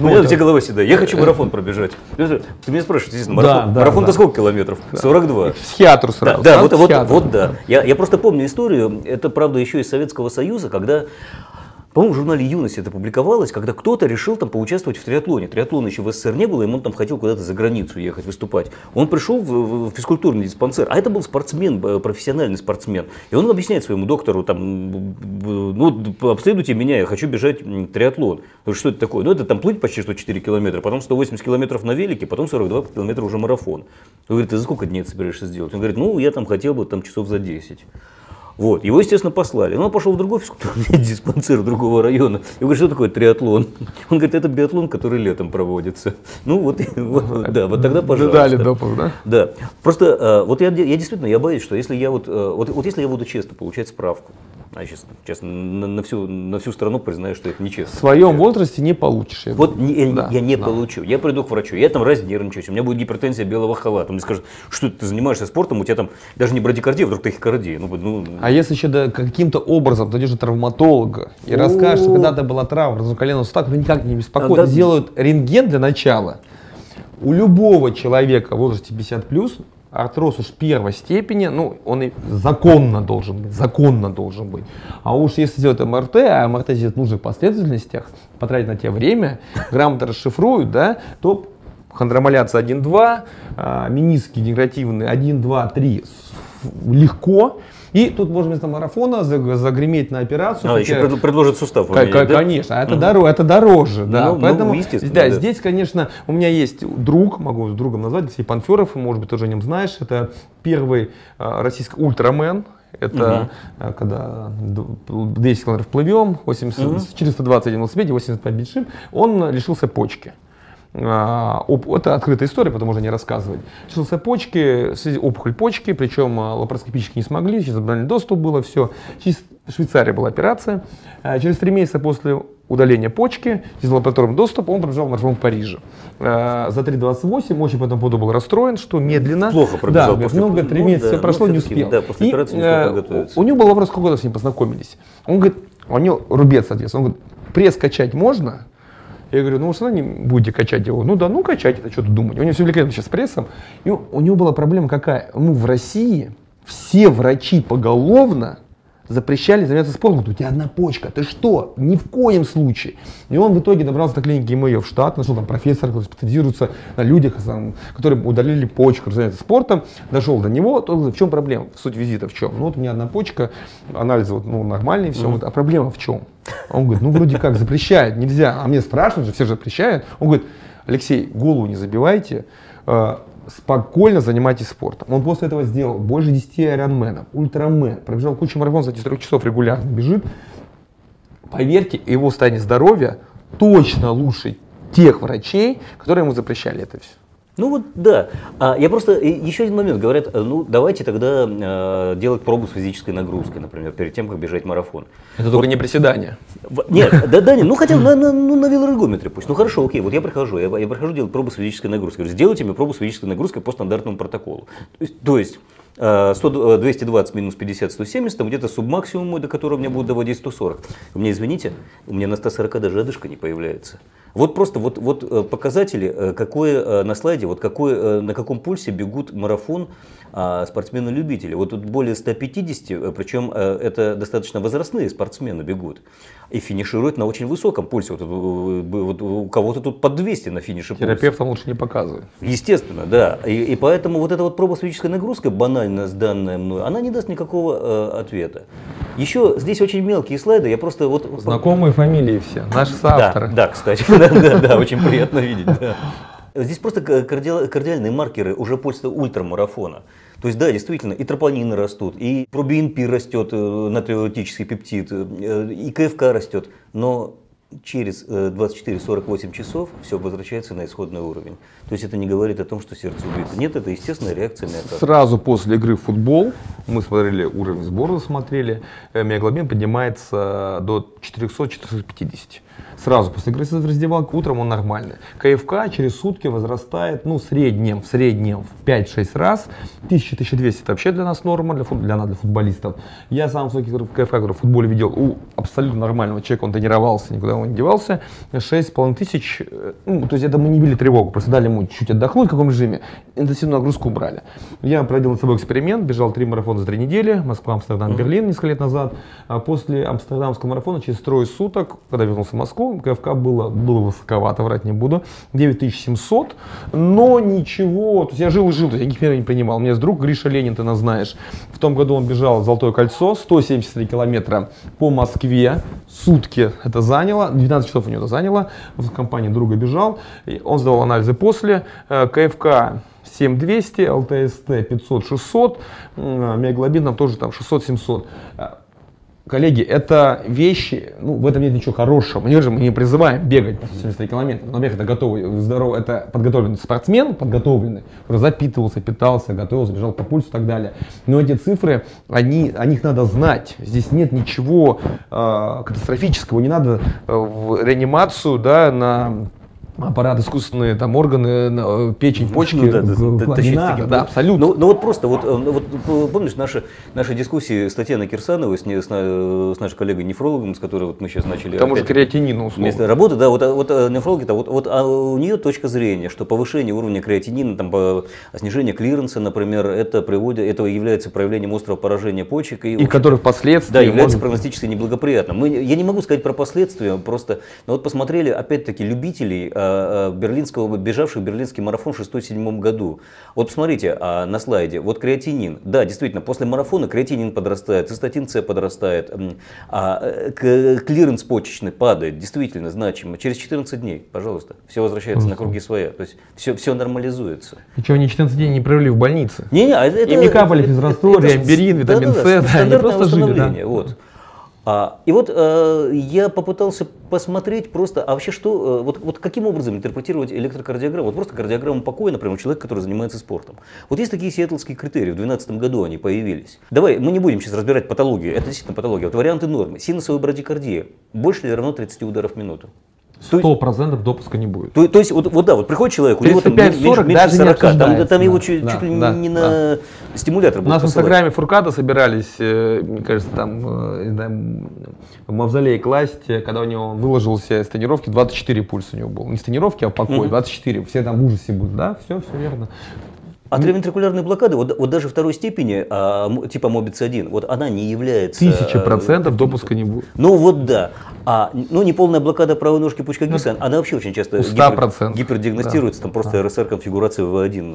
Ну, у тебя голова седая, я хочу марафон пробежать. Ты меня спрашиваешь, естественно, марафон, да, да, марафон-то да. сколько километров? Да. сорок два. Психиатру сразу. Да, да вот, вот, вот да. Я, я просто помню историю, это, правда, еще из Советского Союза, когда... По-моему, в журнале «Юность» это публиковалось, когда кто-то решил там поучаствовать в триатлоне. Триатлона еще в СССР не было, и он там хотел куда-то за границу ехать, выступать. Он пришел в, в физкультурный диспансер, а это был спортсмен, профессиональный спортсмен. И он объясняет своему доктору, там, ну, обследуйте меня, я хочу бежать триатлон. Что это такое? Ну, это там плыть почти что четыре километра, потом сто восемьдесят километров на велике, потом сорок два километра уже марафон. Он говорит, ты за сколько дней это собираешься сделать? Он говорит, ну, я там хотел бы там часов за десять. Вот. Его, естественно, послали. Но он пошел в другой физкультурный диспансер другого района. И говорит, что такое триатлон? Он говорит, это биатлон, который летом проводится. Ну вот, вот, да, вот тогда, пожалуйста. Дали допуск, да? Да. Просто вот я, я действительно я боюсь, что если я вот, вот, вот если я буду честно получать справку, А честно, честно на, на, всю, на всю страну признаю, что это нечестно. В своем возрасте не получишь. Я вот не, да, я не да. получу. Я приду к врачу, я там разнервничаюсь, у меня будет гипертензия белого халата. Мне скажут, что ты занимаешься спортом, у тебя там даже не брадикардия, вдруг тахикардия. Ну, ну... А если еще да, каким-то образом дойдешь до травматолога и расскажешь, что когда-то была травма, разуколенного сустава, никак не беспокоит. А, да, делают рентген для начала. У любого человека в возрасте пятьдесят плюс артроз уж первой степени, ну, он и законно должен быть, законно должен быть. А уж если сделать МРТ, а МРТ сделать в нужных последовательностях, потратить на тебя время, грамотно расшифруют, да, то хондромаляция один-два, мениски дегенеративные один-два-три легко. И тут можно вместо марафона загреметь на операцию. А, еще предложат сустав. Как, меня, да? Конечно, это, угу. дороже, это дороже. Да. Ну, поэтому, ну, да, да. Здесь, конечно, у меня есть друг, могу с другом назвать, Сергей Панферов, может быть, тоже о нем знаешь. Это первый э, российский ультрамен. Это угу. когда десять километров плывем, восемьдесят, угу. через сто двадцать на велосипеде, восемьдесят пять бедшим, он лишился почки. Это открытая история, потом можно не рассказывать. Лишился почки, опухоль почки, причем лапароскопически не смогли, через абдоминальный доступ было все. Через Швейцария была операция. Через три месяца после удаления почки, через лабораторный доступ, он пробежал марафон в Париже. За три двадцать восемь, очень по этому поводу был расстроен, что медленно. Плохо пробежал. Да, после... много, три ну, месяца да, прошло, не успел. Да, после операции И, не успел подготовиться. У него был вопрос, когда с ним познакомились. Он говорит, у него рубец, соответственно. Он говорит, пресс качать можно? Я говорю, ну, вы все равно не будете качать его. Ну да, ну качать, это что-то думать. У него все великолепно сейчас с прессом. И у него была проблема какая? Ну, в России все врачи поголовно запрещали заняться спортом. Говорят, у тебя одна почка, ты что? Ни в коем случае. И он в итоге добрался до клиники МЭО в штат, нашел там профессора, который специализируется на людях, которые удалили почку, заняться спортом. Дошел до него, то в чем проблема? Суть визита в чем? Ну вот у меня одна почка, анализы вот, ну, нормальные, все. Mm-hmm. вот, а проблема в чем? Он говорит, ну вроде как запрещают, нельзя, а мне страшно же, все же запрещают. Он говорит, Алексей, голову не забивайте, э, спокойно занимайтесь спортом. Он после этого сделал больше десяти айронменов, ультрамен, пробежал кучу марафонов за трёх часов регулярно, бежит. Поверьте, его состояние здоровья точно лучше тех врачей, которые ему запрещали это все. Ну вот да. А, я просто еще один момент. Говорят, ну давайте тогда э, делать пробу с физической нагрузкой, например, перед тем, как бежать марафон. Это вот, только не приседания. В, нет, да, да, нет, ну хотя бы на, на, ну, на велорегометре пусть. Ну хорошо, окей, вот я прихожу, я, я прихожу делать пробу с физической нагрузкой. Говорю, сделайте мне пробу с физической нагрузкой по стандартному протоколу. То есть двести двадцать минус пятьдесят, сто семьдесят, там где-то субмаксимум, до которого мне будут доводить сто сорок. Мне, извините, у меня на ста сорока даже одышка не появляется. Вот просто вот, вот показатели, какое на слайде, вот какое, на каком пульсе бегут марафон спортсмены-любители. Вот тут более ста пятидесяти, причем это достаточно возрастные спортсмены бегут. И финишируют на очень высоком пульсе. Вот, вот, у кого-то тут под двести на финише пульса. Терапевтам лучше не показывать. Естественно, да. И, и поэтому вот эта вот проба с физической нагрузкой, банально сданная мной, она не даст никакого э, ответа. Еще здесь очень мелкие слайды. Я просто вот... Знакомые фамилии все. Наши соавторы. Да, да, кстати. Да, очень приятно видеть. Здесь просто кардиальные маркеры уже после ультрамарафона. То есть, да, действительно, и тропонины растут, и пробиенпи растет, натриуретический пептид, и КФК растет. Но через двадцать четыре — сорок восемь часов все возвращается на исходный уровень. То есть это не говорит о том, что сердце убито. Нет, это естественная реакция миокарда. Сразу после игры в футбол мы смотрели, уровень сборной смотрели, миоглобин поднимается до четырёхсот — четырёхсот пятидесяти. Сразу после игры в раздевалку, утром он нормальный. КФК через сутки возрастает, ну, в среднем, в среднем в пять-шесть раз. тысяча — тысяча двести это вообще для нас норма, для, фут, для, для футболистов. Я сам высокий КФК, который в футболе видел, у абсолютно нормального человека, он тренировался, никуда он не девался. шесть с половиной тысяч, ну, то есть это мы не били тревогу, просто дали ему чуть отдохнуть в каком режиме, интенсивную нагрузку брали. Я проводил над собой эксперимент, бежал три марафона за три недели, Москва, Амстердам, Берлин несколько лет назад. А после амстердамского марафона через трое суток, когда вернулся в Москву, КФК было, было высоковато, врать не буду, девять тысяч семьсот, но ничего, то есть я жил и жил, я никаких мер не принимал. У меня есть друг Гриша Ленин, ты нас знаешь, в том году он бежал Золотое кольцо, сто семьдесят три километра по Москве, сутки это заняло, двенадцать часов у него это заняло, в компании друга бежал, он сдавал анализы после, КФК семь тысяч двести, ЛТСТ пятьсот — шестьсот, миоглобин нам тоже там шестьсот — семьсот. Коллеги, это вещи, ну, в этом нет ничего хорошего. Мы же мы не призываем бегать семьдесят три километра. Но бег это готовый, здоровый, это подготовленный спортсмен, подготовленный, который запитывался, питался, готовился, бежал по пульсу и так далее. Но эти цифры, они, о них надо знать. Здесь нет ничего э, катастрофического, не надо в реанимацию, да, на аппарат искусственные, там органы, печень, почки, ну, да, да, не надо, да, абсолютно. Но, но вот просто, вот, вот помнишь наши, наши дискуссии с Татьяной Кирсановой, с, не, с, с нашей коллегой-нефрологом, с которой вот мы сейчас начали... Там уже креатинина условно. Работа, да, вот, вот нефрологи-то, вот, вот а у нее точка зрения, что повышение уровня креатинина, там, по, снижение клиренса, например, это, приводит, это является проявлением острого поражения почек. И, и который впоследствии... Да, является может... прогностически неблагоприятным. Мы, я не могу сказать про последствия, просто... Но вот посмотрели, опять-таки, любителей... берлинского, бежавших берлинский марафон в шестом-седьмом году. Вот посмотрите а, на слайде, вот креатинин. Да, действительно, после марафона креатинин подрастает, цистатин С подрастает, а, к, клиренс почечный падает, действительно значимо. Через четырнадцать дней, пожалуйста, все возвращается на круги своя. То есть все, все нормализуется. И что, они четырнадцать дней не провели в больнице? Не, не, а это, им не капали физраствор, амбирин, витамин С, да, да, да, да, они просто жили. Да? Вот. А, и вот а, я попытался посмотреть просто, а вообще что, а, вот, вот каким образом интерпретировать электрокардиограмму, вот просто кардиограмму покоя, например, у человека, который занимается спортом. Вот есть такие сиэтлские критерии, в две тысячи двенадцатом году они появились. Давай, мы не будем сейчас разбирать патологию, это действительно патология, вот варианты нормы. Синусовая брадикардия, больше или равно тридцати ударов в минуту. сто процентов допуска не будет. То, то есть, вот, вот да, вот приходит человек, у него там меньше, меньше сорока, там, там его да, чуть, да, чуть ли да, не да. на стимулятор будут. У нас посылать. В инстаграме Фуркада собирались, мне кажется, там в мавзолей класть, когда у него выложился с тренировки, двадцать четыре пульса у него было. Не с тренировки, а покой, двадцать четыре, все там в ужасе будут, да, все, все верно. Атриовентрикулярные блокады, вот, вот даже второй степени, а, типа мобиц один, вот она не является... Тысяча процентов допуска не будет. Ну вот да. А, ну неполная блокада правой ножки пучка Гибса, ну, она вообще очень часто гипер, гипердиагностируется, да. Там просто да. РСР конфигурация вэ один,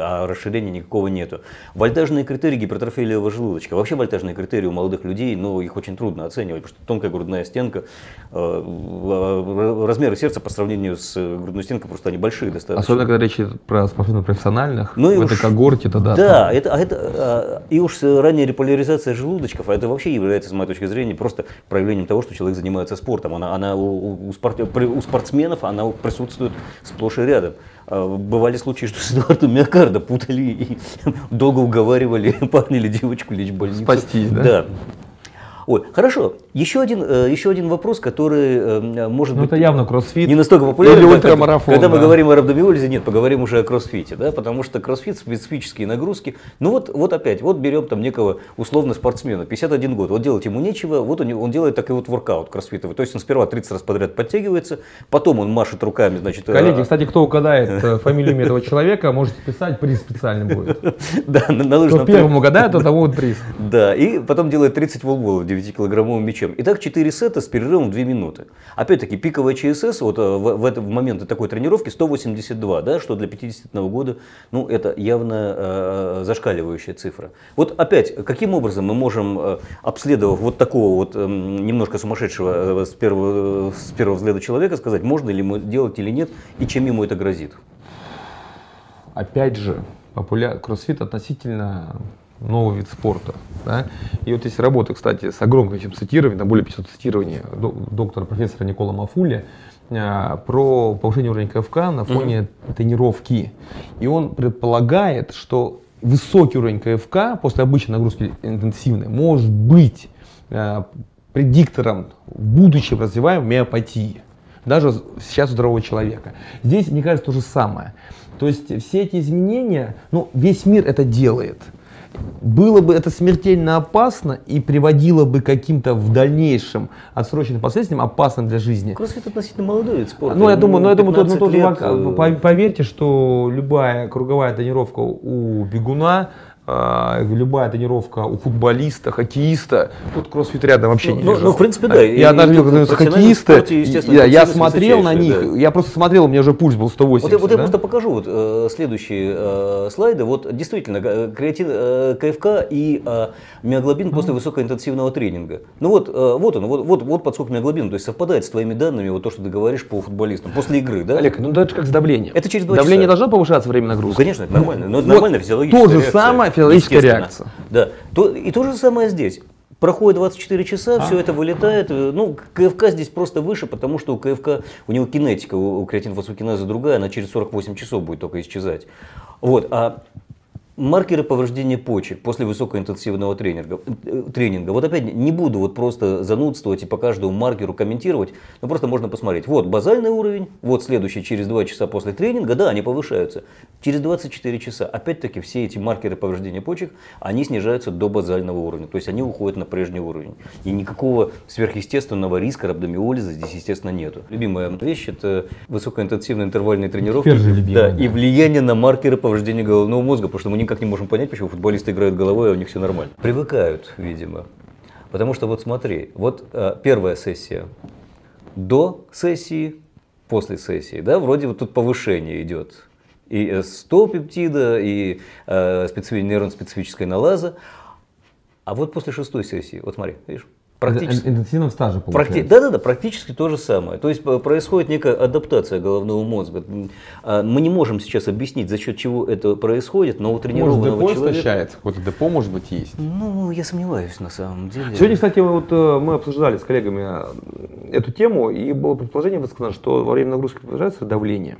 а расширения никакого нету. Вольтажные критерии гипертрофелевого желудочка. Вообще вольтажные критерии у молодых людей, но их очень трудно оценивать, потому что тонкая грудная стенка, размеры сердца по сравнению с грудной стенкой просто они большие достаточно. Особенно когда речь идет про спортивно профессиональных. Ну, в этой когорте, да, да. Да, это, это, а, и уж ранняя реполяризация желудочков, это вообще является, с моей точки зрения, просто проявлением того, что человек занимается спортом. Она, она у, у, спорт, у спортсменов она присутствует сплошь и рядом. Бывали случаи, что с инфарктом миокарда путали и долго уговаривали парня или девочку лечь в больницу. Спастись, да? Да. Ой, хорошо. Еще один, еще один вопрос, который может ну, быть это явно кроссфит, не настолько популярен. Или ультрамарафон. Когда да. мы говорим о рабдомиолизе, нет, поговорим уже о кроссфите, да, потому что кроссфит, специфические нагрузки. Ну вот, вот опять, вот берем там некого условно спортсмена, пятьдесят один год, вот делать ему нечего, вот он, он делает такой вот воркаут кроссфитовый. То есть он сперва тридцать раз подряд подтягивается, потом он машет руками, значит... Коллеги, а... кстати, кто угадает фамилию имя этого человека, можете писать, приз специальный будет. Да, на лыжном... Кто первым угадает, то тому вот приз. Да, и потом делает тридцать волболов девятикилограммовым мячом. Итак, четыре сета с перерывом две минуты. Опять-таки, пиковая ЧСС вот, в, в, в момент такой тренировки сто восемьдесят два, да, что для пятидесятого года ну, это явно э, зашкаливающая цифра. Вот опять, каким образом мы можем, э, обследовав вот такого вот э, немножко сумасшедшего э, с, первого, с первого взгляда человека, сказать, можно ли ему делать или нет, и чем ему это грозит? Опять же, популяр... кроссфит относительно... новый вид спорта. Да? И вот есть работа, кстати, с огромным количеством цитирований, там более пятисот цитирований доктора-профессора Никола Мафули э, про повышение уровня КФК на фоне mm-hmm. тренировки. И он предполагает, что высокий уровень КФК после обычной нагрузки интенсивной может быть э, предиктором в будущем развиваемой миопатии. Даже сейчас у здорового человека. Здесь, мне кажется, то же самое. То есть все эти изменения, ну, весь мир это делает. Было бы это смертельно опасно и приводило бы к каким-то в дальнейшем отсроченным последствиям, опасным для жизни. Кроссфит относительно молодой вид спорта. Ну, я думаю, но я думаю, тот, тот, лет... поверьте, что любая круговая тренировка у бегуна, любая тренировка у футболиста, хоккеиста, тут кроссфит рядом вообще не ну, лежал. Ну, в принципе, да. Я однажды видел хоккеисты, я смотрел на них, да. я просто смотрел, у меня уже пульс был сто восемьдесят. Вот я, вот да? я просто покажу вот, э, следующие э, слайды. Вот действительно, креатин, э, КФК и э, миоглобин mm-hmm. после высокоинтенсивного тренинга. Ну вот, э, вот он, вот, вот, вот подскок миоглобина, то есть совпадает с твоими данными, вот то, что ты говоришь по футболистам, после игры, да? Олег, ну даже как с давлением. Это через давление должно повышаться время нагрузки? Ну, конечно, это нормально, но это вот нормальная физиологическая реакция. То же самое, физиологическая реакция. Да. То, и то же самое здесь. Проходит двадцать четыре часа, а? все это вылетает. Ну, КФК здесь просто выше, потому что у КФК, у него кинетика, у креатинфосукиназа другая, она через сорок восемь часов будет только исчезать. Вот, а маркеры повреждения почек после высокоинтенсивного тренинга. тренинга. Вот опять не буду вот просто занудствовать и по каждому маркеру комментировать, но просто можно посмотреть. Вот базальный уровень, вот следующий через два часа после тренинга, да, они повышаются. Через двадцать четыре часа, опять-таки, все эти маркеры повреждения почек, они снижаются до базального уровня, то есть они уходят на прежний уровень. И никакого сверхъестественного риска рhabdomиолиза здесь, естественно, нету. Любимая вещь – это высокоинтенсивные интервальные тренировки любимая, да, да. и влияние на маркеры повреждения головного мозга, потому что мы не как не можем понять, почему футболисты играют головой, а у них все нормально. Привыкают, видимо. Потому что вот смотри, вот э, первая сессия, до сессии, после сессии, да, вроде вот тут повышение идет. И эс сто пептида, и э, специфи... нейронспецифическая налаза. А вот после шестой сессии, вот смотри, видишь? Практически, интенсивном стаже практи, да, да, да, практически то же самое. То есть происходит некая адаптация головного мозга. Мы не можем сейчас объяснить, за счет чего это происходит, но у тренированного может, человека... Смещается? Какое-то депо, может быть, есть? Ну, я сомневаюсь, на самом деле. Сегодня, кстати, вот мы обсуждали с коллегами эту тему, и было предположение высказано, что во время нагрузки повышается давление.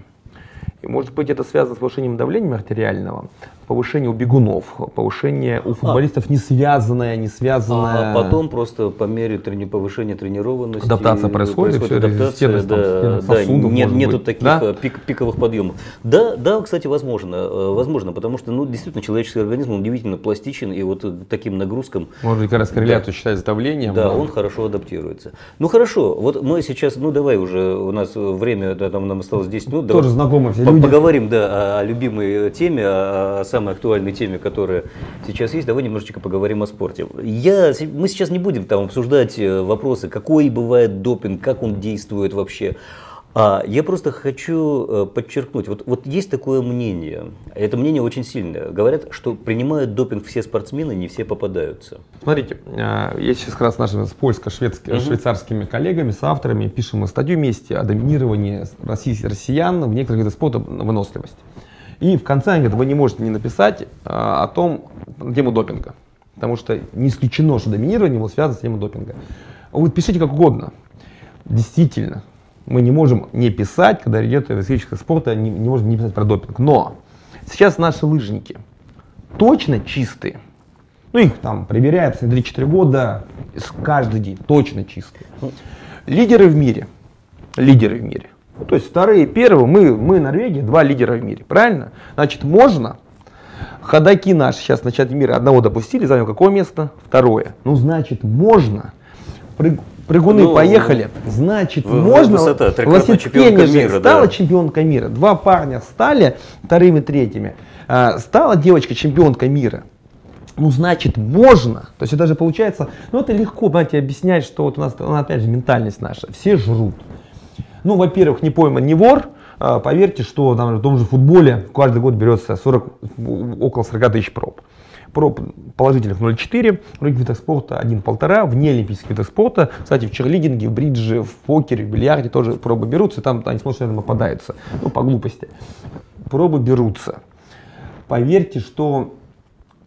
И, может быть, это связано с повышением давления артериального, повышение у бегунов, повышение у футболистов а. не связанное, не связанное. А потом просто по мере трени... повышения тренированности. Адаптация происходит, происходит адаптация, адаптация, да, да, сосудов, нет, нету таких да? пик, пиковых подъемов. Да, да, кстати, возможно, возможно, потому что, ну, действительно, человеческий организм удивительно пластичен, и вот таким нагрузкам. Может быть, как раз корреляцию да, считать с давлением. Да, да, он хорошо адаптируется. Ну хорошо, вот мы сейчас, ну давай уже, у нас время, да, там нам осталось десять минут. Тоже знакомы все. Поговорим, да, о любимой теме, о самой актуальной теме, которая сейчас есть. Давай немножечко поговорим о спорте. Я, мы сейчас не будем там обсуждать вопросы, какой бывает допинг, как он действует вообще. А я просто хочу подчеркнуть, вот, вот есть такое мнение, это мнение очень сильное, говорят, что принимают допинг все спортсмены, не все попадаются. Смотрите, я сейчас как раз с нашими польско-швейцарскими коллегами, с авторами пишем статью вместе о доминировании россиян в некоторых видах спорта на выносливость. И в конце они говорят, вы не можете не написать о том, тему допинга, потому что не исключено, что доминирование его связано с темой допинга. Вы пишите как угодно, действительно. Мы не можем не писать, когда идет историческое спорта, не, не можем не писать про допинг. Но сейчас наши лыжники точно чистые. Ну, их там проверяют три-четыре года, каждый день точно чистые. Лидеры в мире. Лидеры в мире. Ну, то есть вторые, первые, мы, мы Норвегия, два лидера в мире, правильно? Значит, можно. Ходаки наши сейчас на чемпионате мира одного допустили, занял какое место? Второе. Ну, значит, можно. Прыгуны ну, поехали, значит, в, можно, Власицкевич стала да. чемпионкой мира, два парня стали вторыми, третьими, а, стала девочка чемпионка мира, ну, значит, можно, то есть это даже получается, ну, это легко, понимаете, объяснять, что вот у нас, ну, опять же, ментальность наша, все жрут, ну, во-первых, не пойман не вор, а, поверьте, что там, в том же футболе каждый год берется сорок, около сорока тысяч проб. Проб положительных ноль целых четыре десятых, в других видах спорта один целых пять десятых, вне олимпийских видов спорта. Кстати, в черлидинге, в бридже, в покере, в бильярде тоже пробы берутся, и там они смотрят, наверное, попадаются. Ну, по глупости. Пробы берутся. Поверьте, что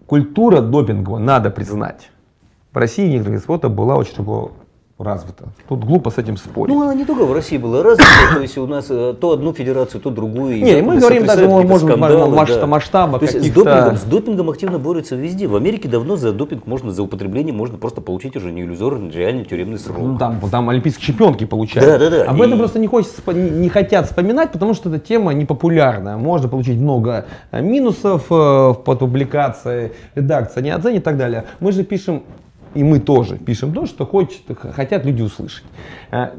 культура допинговая, надо признать, в России некоторые виды спорта была очень широко развита. Тут глупо с этим спорить. Ну, она не только в России была развита, то есть у нас то одну федерацию, то другую. Не, мы говорим даже, может быть, масштаба, масштаба то есть с допингом, с допингом активно борются везде. В Америке давно за допинг можно, за употребление можно просто получить уже не иллюзорный, реальный тюремный срок. Ну, там, там олимпийские чемпионки получают. Да, да, да. Об этом И... просто не, хочется, не хотят вспоминать, потому что эта тема непопулярна. Можно получить много минусов в публикации, редакция не оценит и так далее. Мы же пишем... И мы тоже пишем то, что хочет, хотят люди услышать.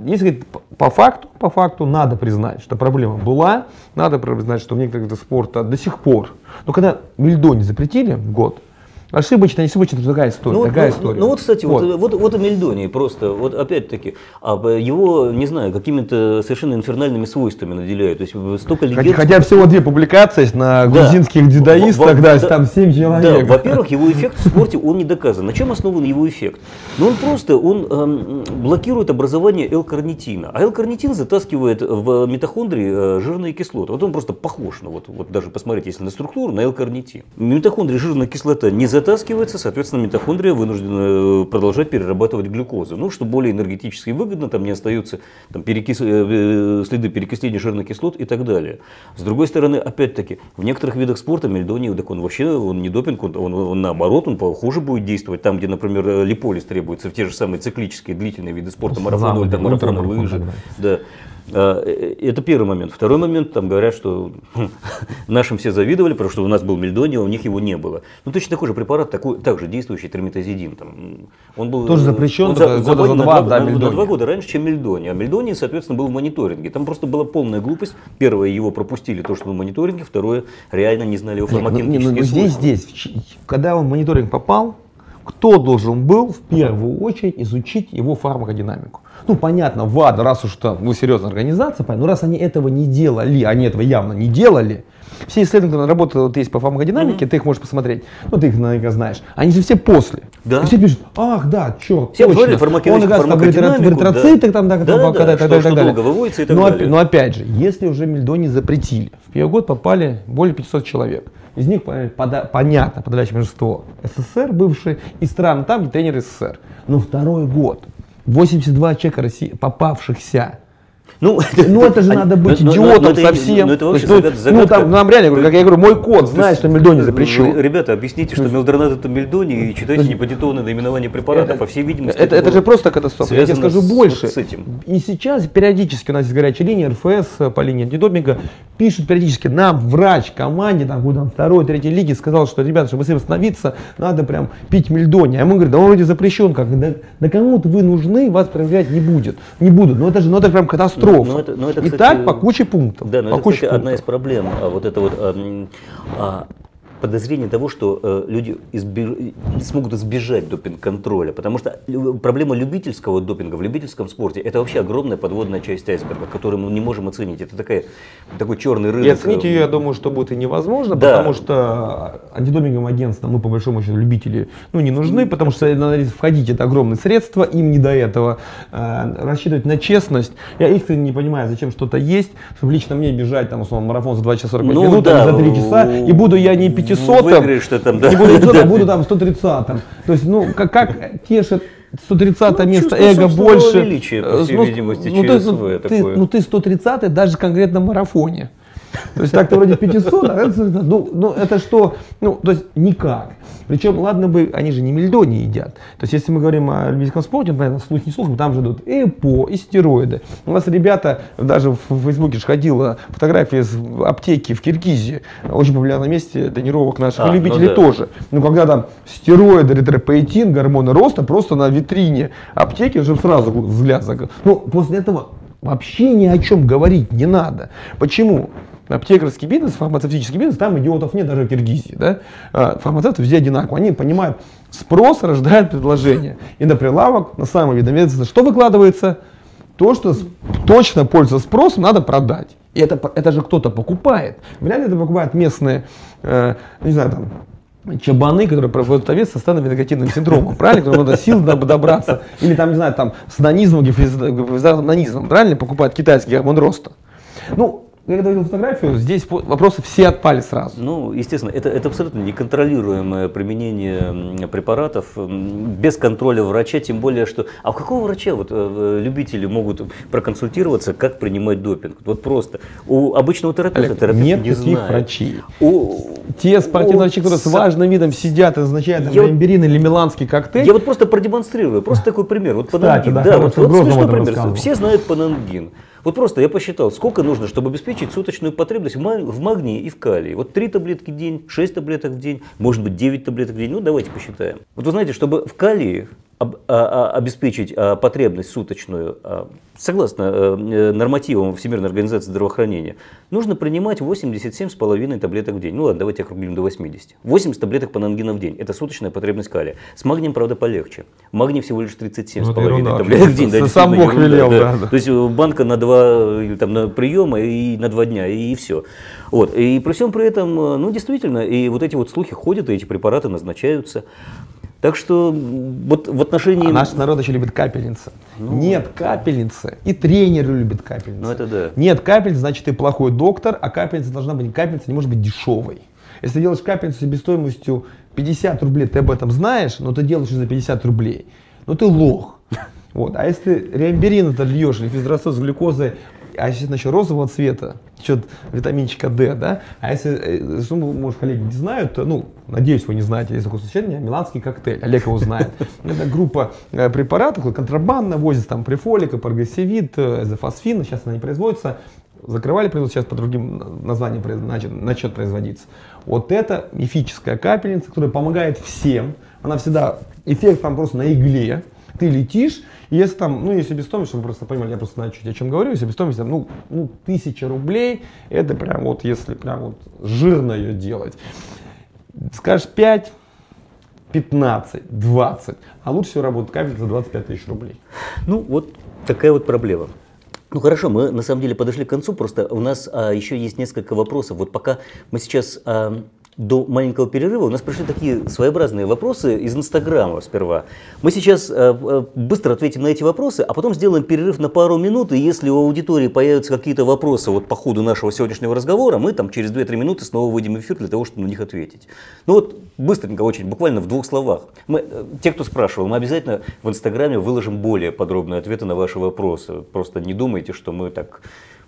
Если говорить по факту, по факту надо признать, что проблема была, надо признать, что в некоторых видах спорта до сих пор. Но когда мельдони запретили год, ошибочно, не ошибочно, это такая история. Ну, такая ну, история. ну вот, кстати, вот, вот, вот, вот о Мельдонии просто, вот опять-таки, его, не знаю, какими-то совершенно инфернальными свойствами наделяют. То есть столько легенд... Хотя всего две публикации на грузинских да. дзюдоистах, да, там семь человек. Да, во-первых, его эффект в спорте, он не доказан. На чем основан его эффект? Ну, он просто, он эм, блокирует образование Л-карнитина. А Л-карнитин затаскивает в митохондрии жирные кислоты. Вот он просто похож, ну, вот, вот даже посмотрите, если на структуру, на Л-карнитин. Митохондрии жирная кислота не затаскивает. затаскивается, соответственно, митохондрия вынуждена продолжать перерабатывать глюкозу. Ну, что более энергетически выгодно, там не остаются там, перекис... следы перекисления жирных кислот и так далее. С другой стороны, опять-таки, в некоторых видах спорта мельдоний, так он вообще он не допинг, он, он, он наоборот, он похуже будет действовать. Там, где, например, липолиз требуется в те же самые циклические длительные виды спорта, ну, марафоны, там, марафоны, лыжи. Да. Это первый момент. Второй момент, там говорят, что нашим все завидовали, потому что у нас был мельдоний, а у них его не было. Ну, точно такой же препарат, такой, также действующий триметазидин. Там, он был, тоже запрещен, он за, года за два, да, на, на два года раньше, чем мельдоний. А мельдоний, соответственно, был в мониторинге. Там просто была полная глупость. Первое, его пропустили, то, что в мониторинге. Второе, реально не знали его фармакологические свойства. Здесь, здесь, когда он в мониторинг попал, кто должен был в первую очередь изучить его фармакодинамику? Ну, понятно, ВАДА, раз уж там, ну, серьезная организация, но раз они этого не делали, они этого явно не делали, все исследования, которые работают вот, есть по фармакодинамике, mm-hmm. ты их можешь посмотреть, ну, ты их наверняка знаешь, они же все после. Да. И все пишут, ах, да, черт, все говорят, фармакодинамику, да, что долго выводится и так далее. Но опять же, если уже мельдоний запретили, в первый год попали более пятисот человек. Из них, понятно, подавляющее большинство СССР бывшие и стран там, где тренеры СССР. Но второй год, восемьдесят два человека России, попавшихся. Ну, ну это же они, надо быть но, идиотом но, но, совсем. Но это, но это то есть, ну, там, нам реально, как я говорю, мой кот знает, что мельдоний запрещен. Ребята, объясните, что мелдронат это мельдоний, и читайте непатентованное наименование препарата, это, по всей видимости. Это, это, это же просто катастрофа. Я тебе скажу с, больше. С этим. И сейчас периодически у нас есть горячая линия, РФС по линии антидопинга, пишут периодически, нам врач команде, там, там второй, третьей лиги сказал, что, ребята, чтобы быстрее восстановиться, надо прям пить мельдоний. А ему говорят, да он вроде запрещен, как, да, да кому-то вы нужны, вас проверять не будет. Не будут, но это же, ну это прям катастрофа. Но это, но это, и кстати, так по куче пунктов. Да, но по это, куче кстати, пунктов. Одна из проблем. А вот это вот а, а, подозрение того, что а, люди избеж... смогут избежать допинг-контроля. Потому что проблема любительского допинга в любительском спорте это вообще огромная подводная часть айсберга, которую мы не можем оценить. Это такая, такой черный рынок. И оценить ее, я думаю, что будет и невозможно, да. Потому что антидопинговым агентствам мы по большому счету любители ну, не нужны, потому что надо входить это огромные средства, им не до этого. Рассчитывать на честность. Я искренне не понимаю, зачем что-то есть, чтобы лично мне бежать там, условно, марафон за два часа сорок пять ну, минут, да, за три часа, и буду я не пятисотым, там, да. не буду, пятисотым, а буду там сто тридцатым. То есть, ну, как, как тешит сто тридцатое ну, место эго больше. Величия, по всей ну, видимости, ну, через ну, ты, такое. Ну, ты сто тридцатый даже конкретно в марафоне. То есть так-то вроде пятисот, а это, ну, ну это что, ну то есть никак. Причем, ладно бы, они же не мельдоний едят. То есть если мы говорим о любительском спорте, понятно, слух не слух, там же идут ЭПО и стероиды. У нас ребята, даже в Фейсбуке же ходила фотография из аптеки в Киргизии, очень популярном месте тренировок наших а, любителей ну, да. тоже. Ну когда там стероиды, эритропоэтин, гормоны роста просто на витрине аптеки уже сразу взгляд закрыл. Ну после этого вообще ни о чем говорить не надо. Почему? Аптекарский бизнес, фармацевтический бизнес, там идиотов нет даже в Киргизии. Да? Фармацевты везде одинаково. Они понимают, спрос рождает предложение. И на прилавок, на самом виде, что выкладывается? То, что точно пользуется спросом, надо продать. И это, это же кто-то покупает. Вряд ли это покупают местные, э, не знаю, там, чабаны, которые проводят овец со станом вегетативным синдромом, правильно? Которым надо сил добраться. Или там, не знаю, там, с нанизмом, гипофизарнонизмом, правильно? Покупают китайский гормон роста. Ну, я когда видел фотографию, здесь вопросы все отпали сразу. Ну, естественно, это, это абсолютно неконтролируемое применение препаратов без контроля врача, тем более, что... А у какого врача вот, любители могут проконсультироваться, как принимать допинг? Вот просто. У обычного терапевта терапевт нет не таких знает. Врачей. У... Те спортивные у... врачи, которые с важным видом сидят и назначают ремберин вот... или миланский коктейль. Я вот просто продемонстрирую, просто такой пример. Вот кстати, панангин, да, да вот, вот смешной пример. Рассказывал. Все знают панангин. Вот просто я посчитал, сколько нужно, чтобы обеспечить суточную потребность в магнии и в калии. Вот три таблетки в день, шесть таблеток в день, может быть девять таблеток в день. Ну давайте посчитаем. Вот вы знаете, чтобы в калии обеспечить потребность суточную, согласно нормативам Всемирной организации здравоохранения, нужно принимать восемьдесят семь и пять таблеток в день. Ну ладно, давайте округлим до восьмидесяти. восемьдесят таблеток панангина в день. Это суточная потребность калия. С магнием, правда, полегче. Магний всего лишь тридцать семь и пять таблеток в день. Да, сам Бог велел, да, да. Да. То есть банка на два или, там, на приема и на два дня, и, и все. Вот. И при всем при этом, ну действительно, и вот эти вот слухи ходят, и эти препараты назначаются. Так что вот в отношении... А наш народ еще любит капельницы. Ну, нет капельницы, и тренеры любят капельницы. Ну, это да. Нет капельницы, значит ты плохой доктор, а капельница должна быть капельница, не может быть дешевой. Если ты делаешь капельницу себестоимостью пятьдесят рублей, ты об этом знаешь, но ты делаешь за пятьдесят рублей, ну ты лох. Вот. А если ты реамберин это льешь, или физрастворец с глюкозой, а естественно еще розового цвета, что-то витаминчика Д, да? А если, что, может, коллеги не знают, то, ну, надеюсь, вы не знаете, если такое случайно, миланский коктейль, Олег его знает. Это группа препаратов, контрабандно возят там префолика, прогрессивит, эзофосфин, сейчас она не производится, закрывали производство, сейчас по другим названиям начнет производиться. Вот это мифическая капельница, которая помогает всем, она всегда, эффект там просто на игле. Ты летишь, и если там, ну, если бессмертность, чтобы вы просто понимали, я просто знаю чуть о чем говорю, если бессмертность, там, ну, ну, тысяча рублей, это прям вот, если прям вот жирно ее делать. Скажешь пять, пятнадцать, двадцать, а лучше всего работает капельница за двадцать пять тысяч рублей. Ну, вот такая вот проблема. Ну хорошо, мы на самом деле подошли к концу, просто у нас а, еще есть несколько вопросов. Вот пока мы сейчас... А, До маленького перерыва у нас пришли такие своеобразные вопросы из Инстаграма сперва. Мы сейчас э, быстро ответим на эти вопросы, а потом сделаем перерыв на пару минут, и если у аудитории появятся какие-то вопросы вот по ходу нашего сегодняшнего разговора, мы там через две-три минуты снова выйдем в эфир для того, чтобы на них ответить. Ну вот быстренько, очень, буквально в двух словах. Мы, те, кто спрашивал, мы обязательно в Инстаграме выложим более подробные ответы на ваши вопросы. Просто не думайте, что мы так...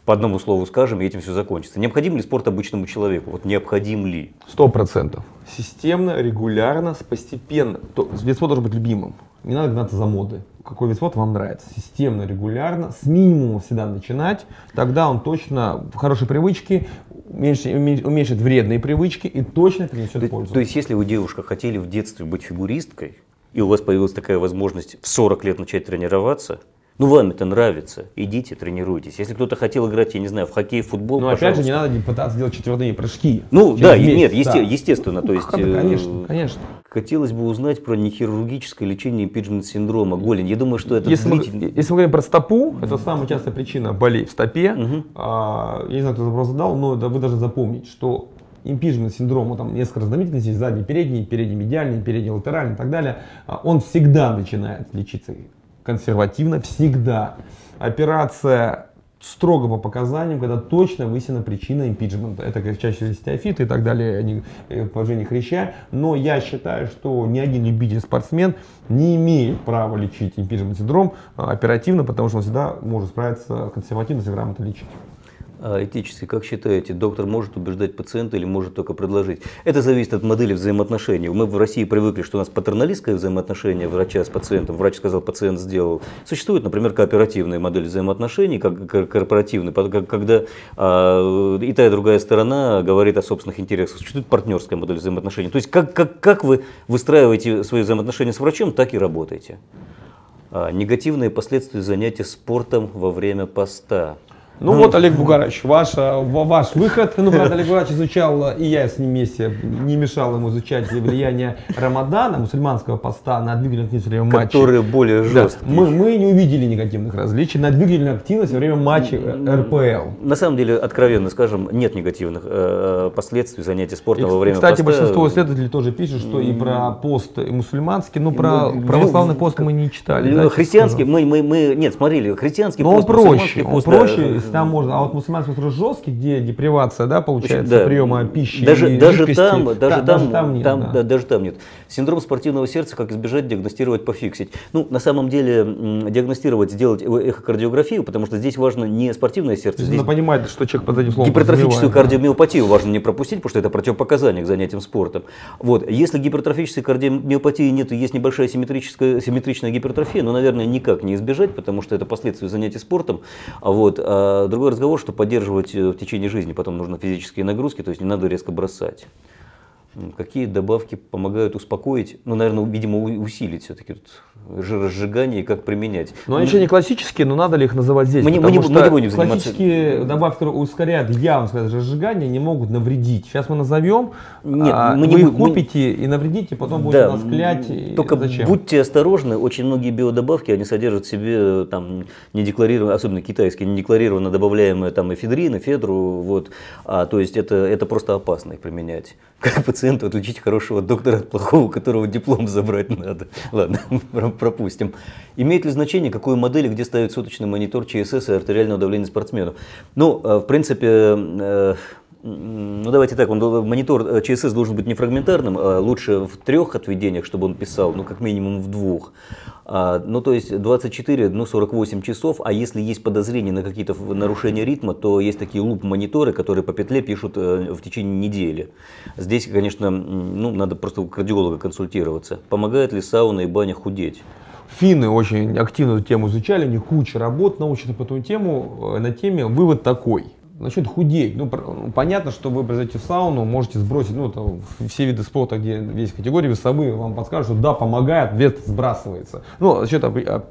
по одному слову скажем, и этим все закончится. Необходим ли спорт обычному человеку? Вот необходим ли? Сто процентов. Системно, регулярно, постепенно. То, вид спорта должен быть любимым. Не надо гнаться за модой. Какой вид спорта вам нравится? Системно, регулярно, с минимума всегда начинать. Тогда он точно в хорошей привычке, уменьшит вредные привычки и точно принесет то, пользу. То есть, если вы, девушка, хотели в детстве быть фигуристкой, и у вас появилась такая возможность в сорок лет начать тренироваться, ну, вам это нравится, идите, тренируйтесь. Если кто-то хотел играть, я не знаю, в хоккей, в футбол, но пожалуйста. Опять же, не надо пытаться делать четверные прыжки. Ну, да, месяц, нет, есте да. естественно. Ну, то есть, это, конечно, конечно. Хотелось бы узнать про нехирургическое лечение импиджмент-синдрома. Голень, я думаю, что это... Если, длительный... мы, если мы говорим про стопу, mm-hmm. это самая частая причина болей в стопе. Mm-hmm. а, я не знаю, кто вопрос задал, но вы должны запомнить, что импиджмент-синдром, там несколько разновидностей, задний, передний, передний, медиальный, передний, латеральный и так далее, он всегда начинает лечиться консервативно, всегда. Операция строго по показаниям, когда точно выяснена причина импиджмента. Это как чаще остеофиты и так далее, поражение хряща. Но я считаю, что ни один любитель-спортсмен не имеет права лечить импиджмент-синдром оперативно, потому что он всегда может справиться консервативно, если грамотно лечить. А этически, как считаете, доктор может убеждать пациента или может только предложить? Это зависит от модели взаимоотношений. Мы в России привыкли, что у нас патерналистское взаимоотношение врача с пациентом. Врач сказал, пациент сделал. Существует, например, кооперативная модель взаимоотношений, корпоративная, когда а, и та, и другая сторона говорит о собственных интересах. Существует партнерская модель взаимоотношений. То есть, как, как, как вы выстраиваете свои взаимоотношения с врачом, так и работаете. А, негативные последствия занятия спортом во время поста. Ну, ну вот, Олег Букарович, ваш, ваш выход. Ну, правда, Олег Букарович изучал, и я с ним вместе не мешал ему изучать влияние Рамадана, мусульманского поста, на двигательную активность во время матча. Которые более жесткие. Да. Мы, мы не увидели негативных различий на двигательную активность во время матча эр пэ эл. На самом деле, откровенно скажем, нет негативных э, последствий занятий спортом и, во время кстати, поста. Кстати, большинство исследователей тоже пишут, что и про пост и мусульманский, ну, про ну, православный ну, пост мы не читали. Ну, да, христианский, мы, мы, мы, нет, смотрели, христианский но пост, проще, пост, он проще. Да, там можно, а вот мусульманский пост жесткий, где депривация, да, получается, да. приема пищи, даже, и даже там, даже, да, там, даже там, нет, там да. Да, даже там нет. Синдром спортивного сердца, как избежать, диагностировать, пофиксить. Ну, на самом деле, диагностировать, сделать эхокардиографию, потому что здесь важно не спортивное сердце, здесь надо понимать, что человек под этим словом гипертрофическую кардиомиопатию да. важно не пропустить, потому что это противопоказание к занятиям спортом. Вот, если гипертрофической кардиомиопатии нет, и есть небольшая симметрическая, симметричная гипертрофия, но, наверное, никак не избежать, потому что это последствия занятий спортом. А вот другой разговор, что поддерживать в течение жизни потом нужно физические нагрузки, то есть не надо резко бросать. Какие добавки помогают успокоить, ну, наверное, видимо, усилить все-таки жиросжигание и как применять. Ну, они еще не классические, но надо ли их называть здесь? Мы не, мы не, мы не будем заниматься. Классические добавки, которые ускоряют явно жиросжигание, не могут навредить. Сейчас мы назовем, Нет, а, мы не вы будем, их купите мы... и навредите, потом будете да, нас клять. Только зачем? Будьте осторожны, очень многие биодобавки, они содержат в себе там, недекларированные, особенно китайские, недекларированно добавляемые там, эфедрин, эфедру, вот. а, то есть это, это просто опасно их применять. Как пациенту отличить хорошего доктора от плохого, которого диплом забрать надо. Ладно, пропустим. Имеет ли значение, какую модель и где ставить суточный монитор ЧСС и артериального давления спортсмену? Ну, в принципе, Ну давайте так, он, монитор ЧСС должен быть не фрагментарным, а лучше в трех отведениях, чтобы он писал, ну как минимум в двух. А, ну то есть двадцать четыре, ну сорок восемь часов, а если есть подозрение на какие-то нарушения ритма, то есть такие луп-мониторы, которые по петле пишут в течение недели. Здесь, конечно, ну надо просто у кардиолога консультироваться. Помогает ли сауна и баня худеть? Финны очень активно эту тему изучали, у них куча работ научных по эту тему, на теме вывод такой. Насчет худеть. Ну, понятно, что вы придете в сауну, можете сбросить, ну, там, все виды спорта, где есть категории весовые, вам подскажут, что да, помогает, вес сбрасывается. Ну, за счет,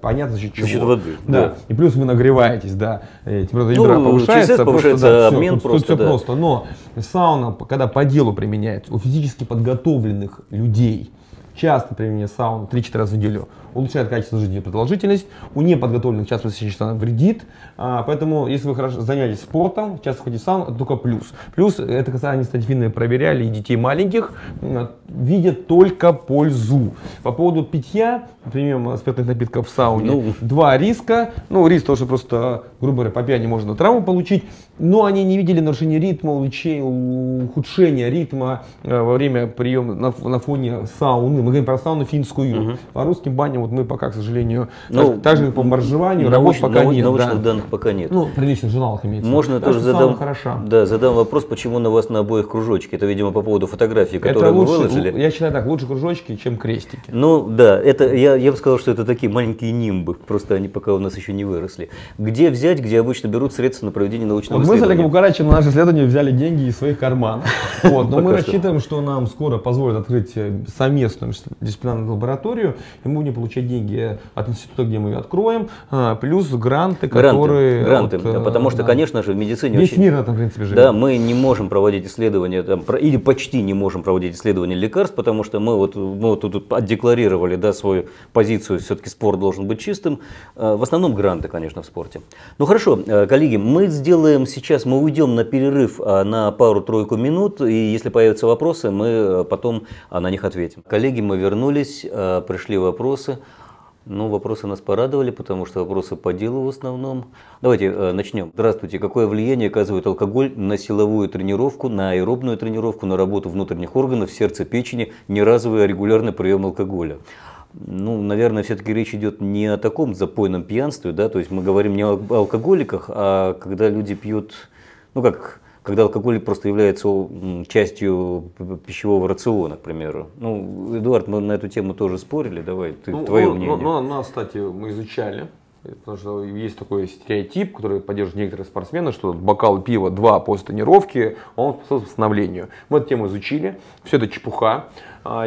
понятно, за счет чего. За счет воды. Да. Да. И плюс вы нагреваетесь, да, температура ядра ну, повышается. повышается просто, да, обмен все, просто, тут, тут да. просто. Но сауна, когда по делу применяется, у физически подготовленных людей, часто применение сауны три-четыре раза в неделю улучшает качество жизни и продолжительность. У неподготовленных часто она вредит. А, поэтому, если вы хорошо занялись спортом, часто ходите в сауну, это только плюс. Плюс, это касаемо, кстати, финны проверяли, и детей маленьких видят только пользу. По поводу питья, прием спиртных напитков в сауне, ну, два риска. Ну, риск того, что просто, грубо говоря, по пьяни можно травму получить. Но они не видели нарушения ритма, ухудшения ритма во время приема на, на фоне сауны. Мы говорим про сауну финскую. Угу. По-русски баня вот мы пока, к сожалению, ну, так же по моржеванию, работ пока нау нет. Научных да. данных пока нет. Ну, приличных журналах имеется. Можно тоже задам, да, задам вопрос, почему на вас на обоих кружочки. Это, видимо, по поводу фотографии, которые вы выложили. Я считаю так, лучше кружочки, чем крестики. Ну, да, это, я, я бы сказал, что это такие маленькие нимбы. Просто они пока у нас еще не выросли. Где взять, где обычно берут средства на проведение научного исследования? Мы с Олегом Букаровичем на наше исследование взяли деньги из своих карманов. Вот, но мы рассчитываем, что нам скоро позволят открыть совместную дисциплинарную лабораторию, и мы будем получать деньги от института, где мы ее откроем, плюс гранты, которые... Гранты, гранты. От, потому что, да, конечно же, в медицине... Весь очень, мир в этом, в принципе, живет. Да, мы не можем проводить исследования, там, или почти не можем проводить исследования лекарств, потому что мы вот, мы вот тут отдекларировали, да, свою позицию, все-таки спорт должен быть чистым. В основном гранты, конечно, в спорте. Ну хорошо, коллеги, мы сделаем сейчас, мы уйдем на перерыв на пару-тройку минут, и если появятся вопросы, мы потом на них ответим. Коллеги, мы вернулись, пришли вопросы. Ну, вопросы нас порадовали, потому что вопросы по делу в основном. Давайте э, начнем. Здравствуйте. Какое влияние оказывает алкоголь на силовую тренировку, на аэробную тренировку, на работу внутренних органов, сердца, печени, неразовый, а регулярный прием алкоголя? Ну, наверное, все-таки речь идет не о таком запойном пьянстве, да, то есть мы говорим не о алкоголиках, а когда люди пьют, ну как... когда алкоголь просто является частью пищевого рациона, к примеру. Ну, Эдуард, мы на эту тему тоже спорили, давай, ты, ну, твое он, мнение. Ну, нас, кстати, мы изучали, потому что есть такой стереотип, который поддерживают некоторые спортсмены, что бокал пива два после тренировки, он способствует восстановлению. Мы эту тему изучили, все это чепуха.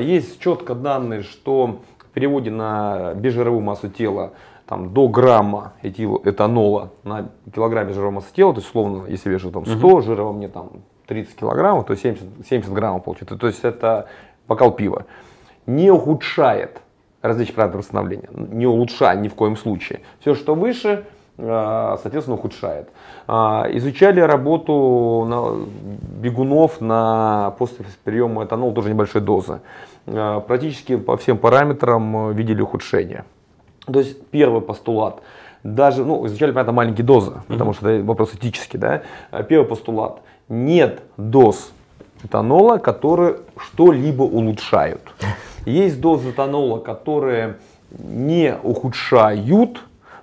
Есть четко данные, что в переводе на безжировую массу тела там, до грамма этанола на килограмме жировой массы тела, то есть, условно, если вешу там сто, угу, жира во мне там тридцать килограммов, то семьдесят, семьдесят граммов получится. То есть это бокал пива. Не ухудшает различные параметры восстановления, не улучшает ни в коем случае. Все, что выше, соответственно, ухудшает. Изучали работу на бегунов на, после приема этанола, тоже небольшой дозы. Практически по всем параметрам видели ухудшение. То есть первый постулат, даже, ну, изначально, понятно, маленькие дозы, mm-hmm. потому что это вопрос этический, да. Первый постулат, нет доз этанола, которые что-либо улучшают. Есть дозы этанола, которые не ухудшают,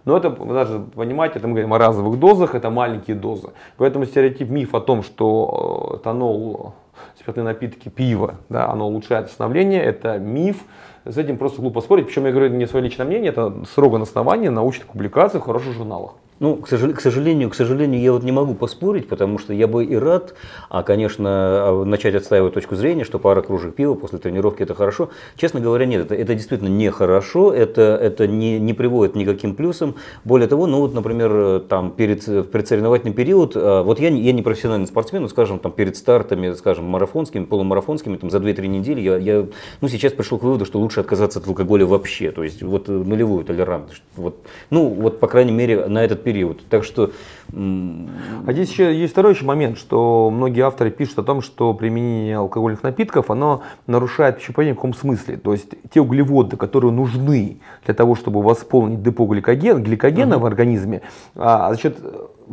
но это, вы даже понимаете, это мы говорим о разовых дозах, это маленькие дозы. Поэтому стереотип, миф о том, что этанол, спиртные напитки, пиво, да, оно улучшает восстановление, это миф. С этим просто глупо спорить, причем я говорю не свое личное мнение, это строго на основании научных публикаций в хороших журналах. Ну, к сожалению, к сожалению, я вот не могу поспорить, потому что я бы и рад, а, конечно, начать отстаивать точку зрения, что пара кружек пива после тренировки – это хорошо. Честно говоря, нет, это, это действительно нехорошо, это, это не, не приводит никаким плюсам. Более того, ну вот, например, там, перед, в предсоревновательный период, вот я, я не профессиональный спортсмен, но, скажем, там, перед стартами, скажем, марафонскими, полумарафонскими, там, за две-три недели я, я ну, сейчас пришел к выводу, что лучше отказаться от алкоголя вообще, то есть вот нулевую толерантность. Вот, ну, вот, по крайней мере, на этот период. Так что... А здесь еще есть второй еще момент, что многие авторы пишут о том, что применение алкогольных напитков, оно нарушает пищеварение в каком смысле. То есть те углеводы, которые нужны для того, чтобы восполнить депо гликогена, гликогена угу. в организме, а за счет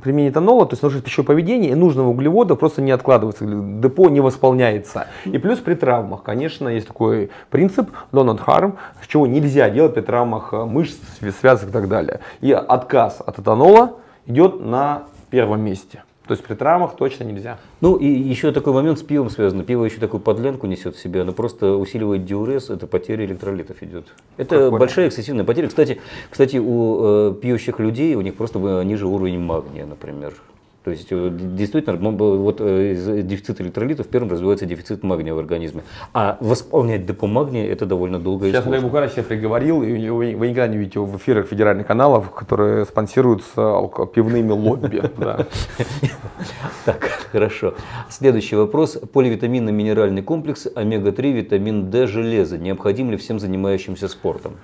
применение этанола, то есть нарушение пищевого поведения и нужного углевода просто не откладывается, депо не восполняется. И плюс при травмах, конечно, есть такой принцип do not harm, чего нельзя делать при травмах мышц, связок и так далее. И отказ от этанола идет на первом месте. То есть при травмах точно нельзя. Ну и еще такой момент с пивом связано. Пиво еще такую подлянку несет в себе, оно просто усиливает диурез, это потеря электролитов идет. Это какой большая эксцессивная потеря. Кстати, кстати, у э, пьющих людей, у них просто ниже уровень магния, например. То есть действительно вот, из дефицита электролитов первым развивается дефицит магния в организме. А восполнять депо магния это довольно долго сейчас и сложно. Сейчас Олег Букарович себя приговорил, и вы никогда не видите его в эфирах федеральных каналов, которые спонсируются пивными лобби. Так, хорошо. Следующий вопрос. Поливитаминно-минеральный комплекс, омега три, витамин Д, железо. Необходим ли всем занимающимся спортом?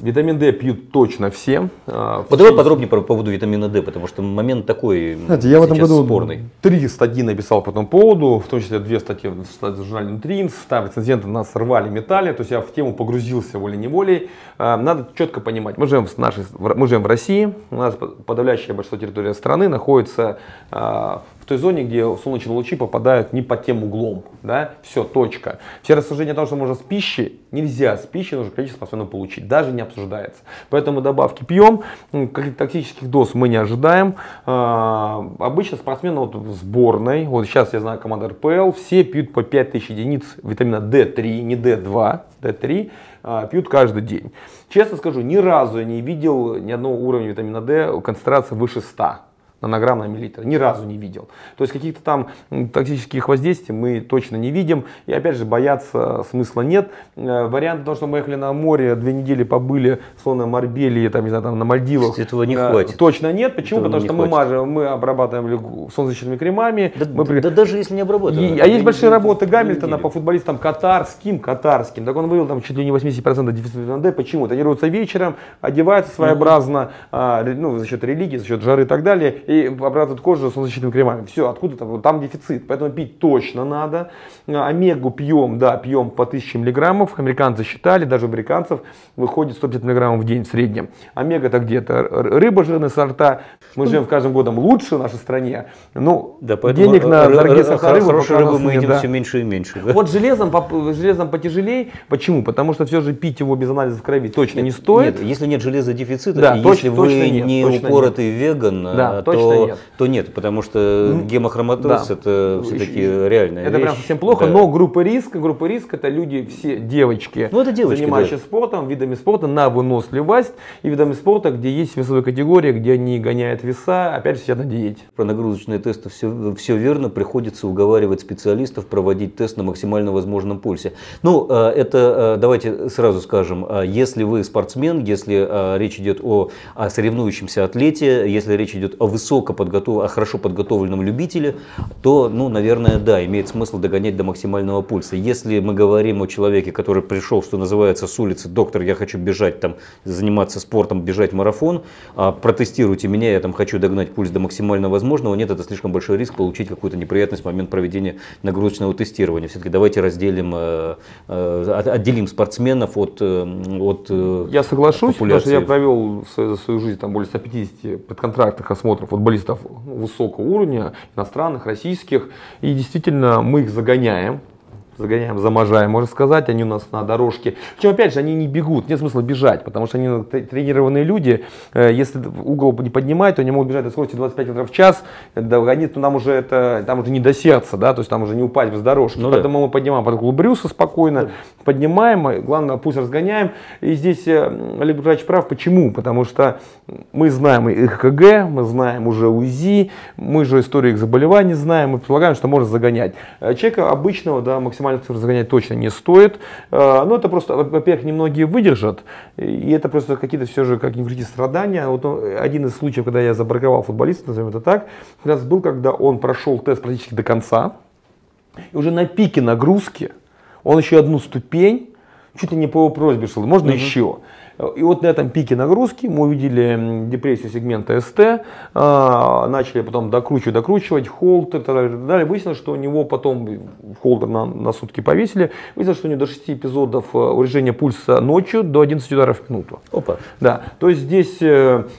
Витамин D пьют точно все. Давай подробнее по поводу витамина D, потому что момент такой. Знаете, я в этом году спорный. Три статьи написал по этому поводу, в том числе две статьи в журнале Nutrients. Там рецензенты нас рвали, метали, то есть я в тему погрузился волей-неволей. Надо четко понимать, мы живем в, нашей, мы живем в России, у нас подавляющее большинство территории страны находится в той зоне, где солнечные лучи попадают не под тем углом, да, все, точка. Все рассуждения о том, что можно с пищей, нельзя с пищей, нужно количество постоянно получить, даже не обсуждается. Поэтому добавки пьем, токсических доз мы не ожидаем. А, обычно спортсмены вот в сборной, вот сейчас я знаю команду эр пэ эл, все пьют по пять тысяч единиц витамина дэ три, не дэ два, дэ три, а, пьют каждый день. Честно скажу, ни разу я не видел ни одного уровня витамина D, концентрация выше ста. Нанограмм на миллилитр. Ни разу не видел. То есть каких-то там токсических воздействий мы точно не видим. И опять же бояться смысла нет. Вариант того, что мы ехали на море, две недели побыли, словно Марбелии, там, не знаю, там, на Мальдивах. Этого не хватит. Точно нет. Почему? Этого Потому не что хватит. мы мажем, мы обрабатываем солнечными кремами. Да, мы... да, да даже если не обрабатываем. И, а есть большие работы Гамильтона по футболистам катарским, катарским. Так он вывел там чуть ли не восемьдесят процентов дефицита витамина D. Почему? Тренируются вечером, одеваются своеобразно, ну, за счет религии, за счет жары и так далее. И обрабатывают кожу солнцезащитными кремами. Все, откуда там, там дефицит. Поэтому пить точно надо. Омегу пьем, да, пьем по тысяче миллиграммов. Американцы считали, даже у американцев выходит сто пятьдесят миллиграммов в день в среднем. Омега это где-то рыба жирная сорта. Мы живем в каждом годом лучше в нашей стране. Ну, да, денег на дорогие сорта рыбы. Хорошую рыбу мы едим все меньше и меньше. Вот железом потяжелее. Почему? Потому что все же пить его без анализа в крови точно не стоит. Если нет железодефицита, если вы не упоротый веган, То нет. то нет, потому что гемохроматоз да. это все-таки реальная это вещь. Это прям совсем плохо, да. но группа риска, группа риска это люди, все девочки, ну, это девочки занимающиеся да. спортом, видами спорта на выносливость и видами спорта, где есть весовая категория, где они гоняют веса, опять же сидят на диете. Про нагрузочные тесты все, все верно, приходится уговаривать специалистов проводить тест на максимально возможном пульсе. Ну, это давайте сразу скажем, если вы спортсмен, если речь идет о, о соревнующемся атлете, если речь идет о высоко подготов... о хорошо подготовленном любителе, то, ну, наверное, да, имеет смысл догонять до максимального пульса. Если мы говорим о человеке, который пришел, что называется, с улицы, доктор, я хочу бежать, там, заниматься спортом, бежать марафон, а протестируйте меня, я там хочу догнать пульс до максимально возможного, нет, это слишком большой риск получить какую-то неприятность в момент проведения нагрузочного тестирования. Все-таки давайте разделим, отделим спортсменов от, от Я соглашусь, от потому что я провел за свою жизнь там, более ста пятидесяти подконтрактных осмотров футболистов высокого уровня, иностранных, российских. И действительно мы их загоняем. Загоняем, заможаем, можно сказать, они у нас на дорожке. Причем, опять же, они не бегут, нет смысла бежать, потому что они тренированные люди. Если угол не поднимать, то они могут бежать до скорости двадцать пять километров в час, догонит, но нам уже это, там уже не до сердца, да, то есть там уже не упасть с дорожки. Ну, Поэтому да. мы поднимаем под углу Брюса спокойно, да. поднимаем, главное, пусть разгоняем. И здесь Олег Букарович прав, почему? Потому что мы знаем и ЭКГ, мы знаем уже УЗИ, мы же историю их заболеваний знаем, мы предполагаем, что можно загонять. Человека обычного, да, максимально загонять точно не стоит, но это просто, во-первых, немногие выдержат, и это просто какие-то все же, как ни крути, страдания. Вот один из случаев, когда я забраковал футболиста, назовем это так, у нас был, когда он прошел тест практически до конца, и уже на пике нагрузки он еще одну ступень, чуть ли не по его просьбе шел, можно [S2] Uh-huh. [S1] Еще. И вот на этом пике нагрузки мы увидели депрессию сегмента эс тэ, начали потом докручивать, докручивать, холдер и так далее, так далее. Выяснилось, что у него потом холдер на, на сутки повесили, выяснилось, что у него до шести эпизодов урежения пульса ночью до одиннадцати ударов в минуту. Опа. Да, то есть здесь,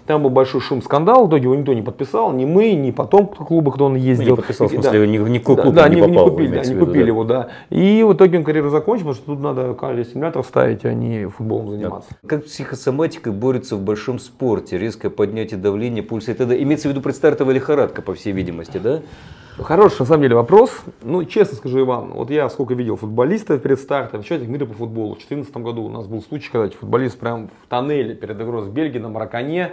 там был большой шум, скандал, до него никто не подписал, ни мы, ни потом клуба, кто он ездил. Ну, не подписал, в смысле, да. ни, ни клуб да, не, да, попал, не купили, да, не виду, купили да. его, да. И в итоге он карьеру закончил, потому что тут надо калий-стимулятор ставить, а не футболом заниматься. Да. Как психосоматика борется в большом спорте, резкое поднятие давления, пульса и т.д. Имеется в виду предстартовая лихорадка, по всей видимости, да? Хороший, на самом деле, вопрос. Ну, честно скажу, Иван, вот я сколько видел футболистов перед стартом, сейчас мира по футболу. В две тысячи четырнадцатом году у нас был случай, когда футболист прям в тоннеле перед игрой с Бельгией на Маракане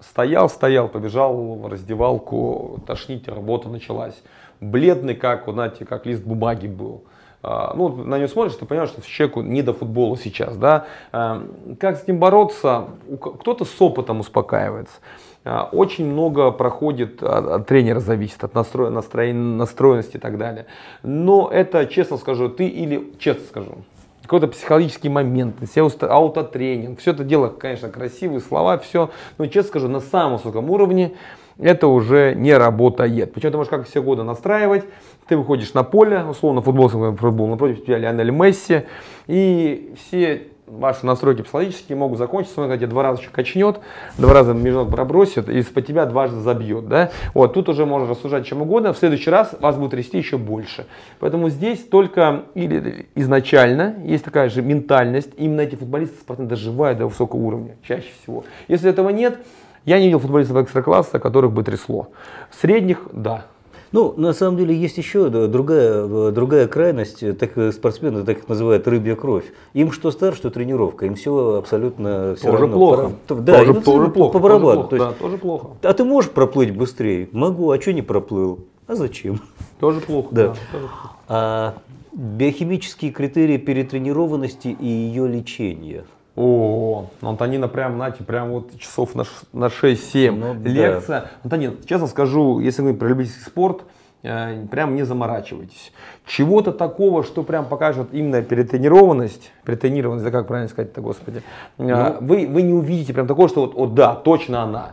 стоял, стоял, побежал в раздевалку, тошнить, работа началась. Бледный, как, вот, знаете, как лист бумаги был. Ну, на него смотришь, ты понимаешь, что человеку не до футбола сейчас, да. Как с ним бороться? Кто-то с опытом успокаивается. Очень много проходит, от тренера зависит, от настроя, настроен, настроенности и так далее. Но это, честно скажу, ты или, честно скажу, какой-то психологический момент, аутотренинг, все это дело, конечно, красивые слова, все. Но, честно скажу, на самом высоком уровне это уже не работает. Причем ты можешь как все годы настраивать. Ты выходишь на поле, условно футбол, футбол напротив тебя Лионель Месси, и все ваши настройки психологические могут закончиться, он, хотя два раза еще качнет, два раза между пробросит, и из-под тебя дважды забьет. Да? Вот, тут уже можно рассуждать чем угодно, в следующий раз вас будет трясти еще больше. Поэтому здесь только или изначально есть такая же ментальность, именно эти футболисты спортивно доживают до высокого уровня, чаще всего. Если этого нет, я не видел футболистов экстракласса, которых бы трясло. Средних – да. Ну, на самом деле, есть еще другая, другая крайность, так спортсмены так их называют рыбья кровь. Им что старт, что тренировка, им все абсолютно все тоже равно. Плохо. Пора... Да, тоже, тоже плохо. По барабану. Тоже плохо, то есть... да, тоже плохо. А ты можешь проплыть быстрее? Могу, а что не проплыл? А зачем? Тоже плохо. Да. Да, тоже плохо. А биохимические критерии перетренированности и ее лечения. О, Антонина прям, знаете, прям вот часов на, на шесть-семь ну, лекция. Да. Антонина, честно скажу, если говорить про любительский спорт, э, прям не заморачивайтесь. Чего-то такого, что прям покажет именно перетренированность, перетренированность, да как правильно сказать-то, господи, ну, э, вы, вы не увидите прям такого, что вот, вот да, точно она.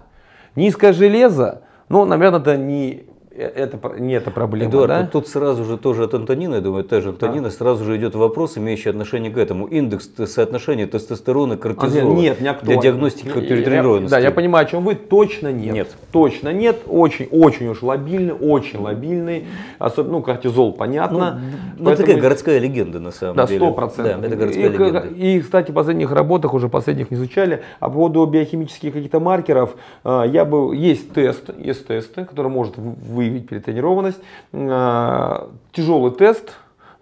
Низкое железо, но, наверное, это не... Это, не эта проблема, Эдуард, да? Тут сразу же тоже от Антонины, я думаю, та же Антонина, а? Сразу же идет вопрос, имеющий отношение к этому. Индекс соотношения тестостерона, кортизола. А, нет, не актуально. Для диагностики перетренированности. Да, я понимаю, о чем вы. Точно нет. Нет. Точно нет. Очень, очень уж лобильный, очень лобильный. Особенно, ну, кортизол, понятно. Ну, это такая городская легенда, на самом да, деле. Да, сто процентов. Да, это городская и, легенда. И, кстати, в последних работах, уже последних не изучали, а по поводу биохимических каких-то маркеров, я бы, есть тест, есть тесты, которые может выявить перетренированность, тяжелый тест,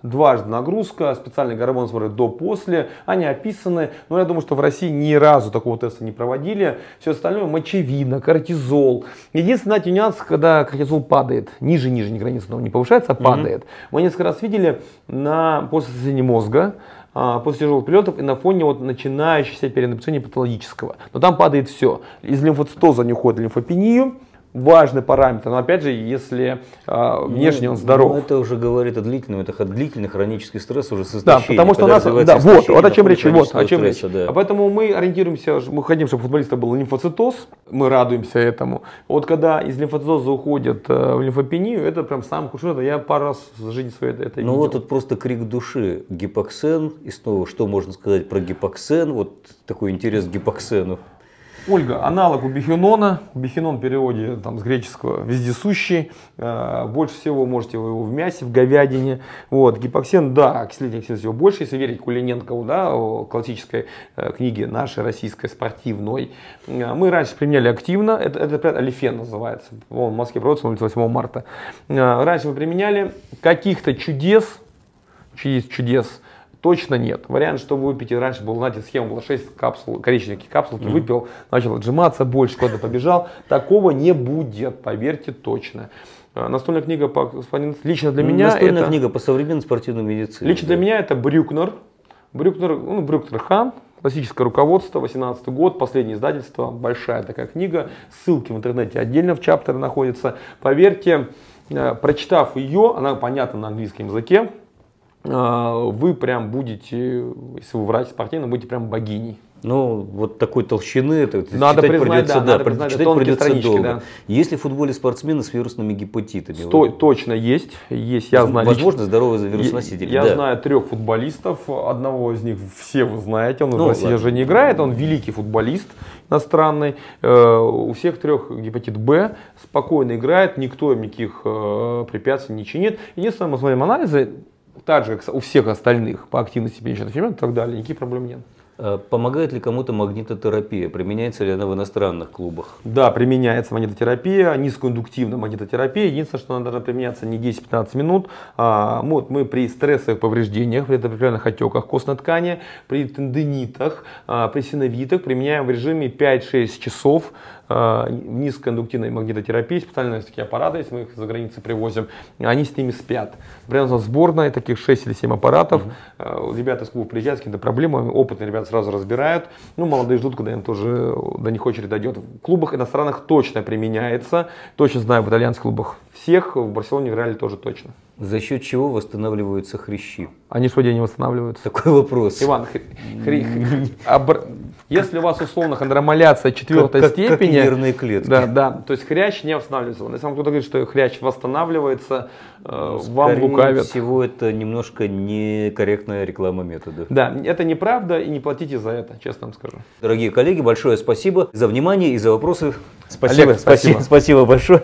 дважды нагрузка, специальный гормон смотрят до-после, они описаны, но я думаю, что в России ни разу такого теста не проводили, все остальное мочевина, кортизол. Единственный нюанс, когда кортизол падает, ниже нижней границы, но не повышается, а падает. Мы несколько раз видели на, после сотрясения мозга, после тяжелых перелетов и на фоне вот начинающейся перенапряжения патологического. Но там падает все, из лимфоцитоза не уходит лимфопению. Важный параметр, но опять же, если э, внешне ну, он здоров. Ну, это уже говорит о длительном, это длительный хронический стресс уже с истощением. Да, потому что у нас, да, вот, вот о чем речь, вот, о чем стресса, речь. Да. А поэтому мы ориентируемся, мы хотим, чтобы у футболиста был лимфоцитоз, мы радуемся этому. Вот когда из лимфоцитоза уходят э, в лимфопению, это прям самое худшее, я пару раз в жизни своей это, это ну, видел. Ну вот тут просто крик души, гипоксен, и снова, что можно сказать про гипоксен, вот такой интерес к гипоксену. Ольга, аналог у бихенона, бихенон в переводе там, с греческого вездесущий, э, больше всего можете его в мясе, в говядине, вот, гипоксен, да, окислитель оксидов всего больше, если верить Кулиненкову, да, классической э, книге нашей российской спортивной, э, мы раньше применяли активно, это, это олефен называется, он в Москве проводится восьмого марта, э, раньше мы применяли, каких-то чудес, чудес, чудес, точно нет. Вариант, что выпить, раньше был, знаете, схема была шесть капсул, коричневые капсулки, mm-hmm. выпил, начал отжиматься, больше куда-то побежал. Такого не будет, поверьте, точно. Настольная книга по лично для меня. Настольная это, книга по современной спортивной медицине. Лично да. для меня это Брюкнер. Брюкнер, ну, Брюкнер Хант. Классическое руководство, восемнадцатый год, последнее издательство, большая такая книга. Ссылки в интернете отдельно в чаптере находятся. Поверьте, прочитав ее, она понятна на английском языке. Вы прям будете, если вы врач спортивный, будете прям богиней. Ну, вот такой толщины, это надо читать признать, придется, да, надо признать, читать придется долго. Да. Есть ли в футболе спортсмены с вирусными гепатитами? Сто, точно есть, есть. Я знаю, возможно, здоровый вирусоноситель. Я да. знаю трех футболистов, одного из них все вы знаете, он ну, в России ладно. же не играет, он великий футболист иностранный. У всех трех гепатит Б, спокойно играет, никто им никаких препятствий не чинит. Единственное, мы смотрим анализы, так же, как у всех остальных, по активности печеночных ферментов и так далее, никаких проблем нет. Помогает ли кому-то магнитотерапия? Применяется ли она в иностранных клубах? Да, применяется магнитотерапия, низкоиндуктивная магнитотерапия. Единственное, что она должна применяться не десять-пятнадцать минут. А, вот мы при стрессовых повреждениях, при определенных отеках костной ткани, при тендинитах, а, при синовитах применяем в режиме пять-шесть часов а, низкоиндуктивной магнитотерапии. Специальные такие аппараты, если мы их за границей привозим, они с ними спят. Прямо у нас сборная таких шесть или семь аппаратов. Mm-hmm. Ребята из клуба приезжают с какими-то проблемами, опытные ребята сразу разбирают. Ну, молодые ждут, когда им тоже до них очередь дойдет. В клубах иностранных точно применяется. Точно знаю, в итальянских клубах всех. В Барселоне играли тоже точно. За счет чего восстанавливаются хрящи? Они что, день не восстанавливаются? Такой вопрос. Иван, если у вас условно хондромаляция четвертой степени, нервные клетки. Да, да. То есть хрящ не восстанавливается. Если вам кто-то говорит, что хрящ восстанавливается, вам лукавят. Скорее всего, это немножко некорректная реклама метода. Да, это неправда, и не платите за это, честно вам скажу. Дорогие коллеги, большое спасибо за внимание и за вопросы. Спасибо, спасибо большое.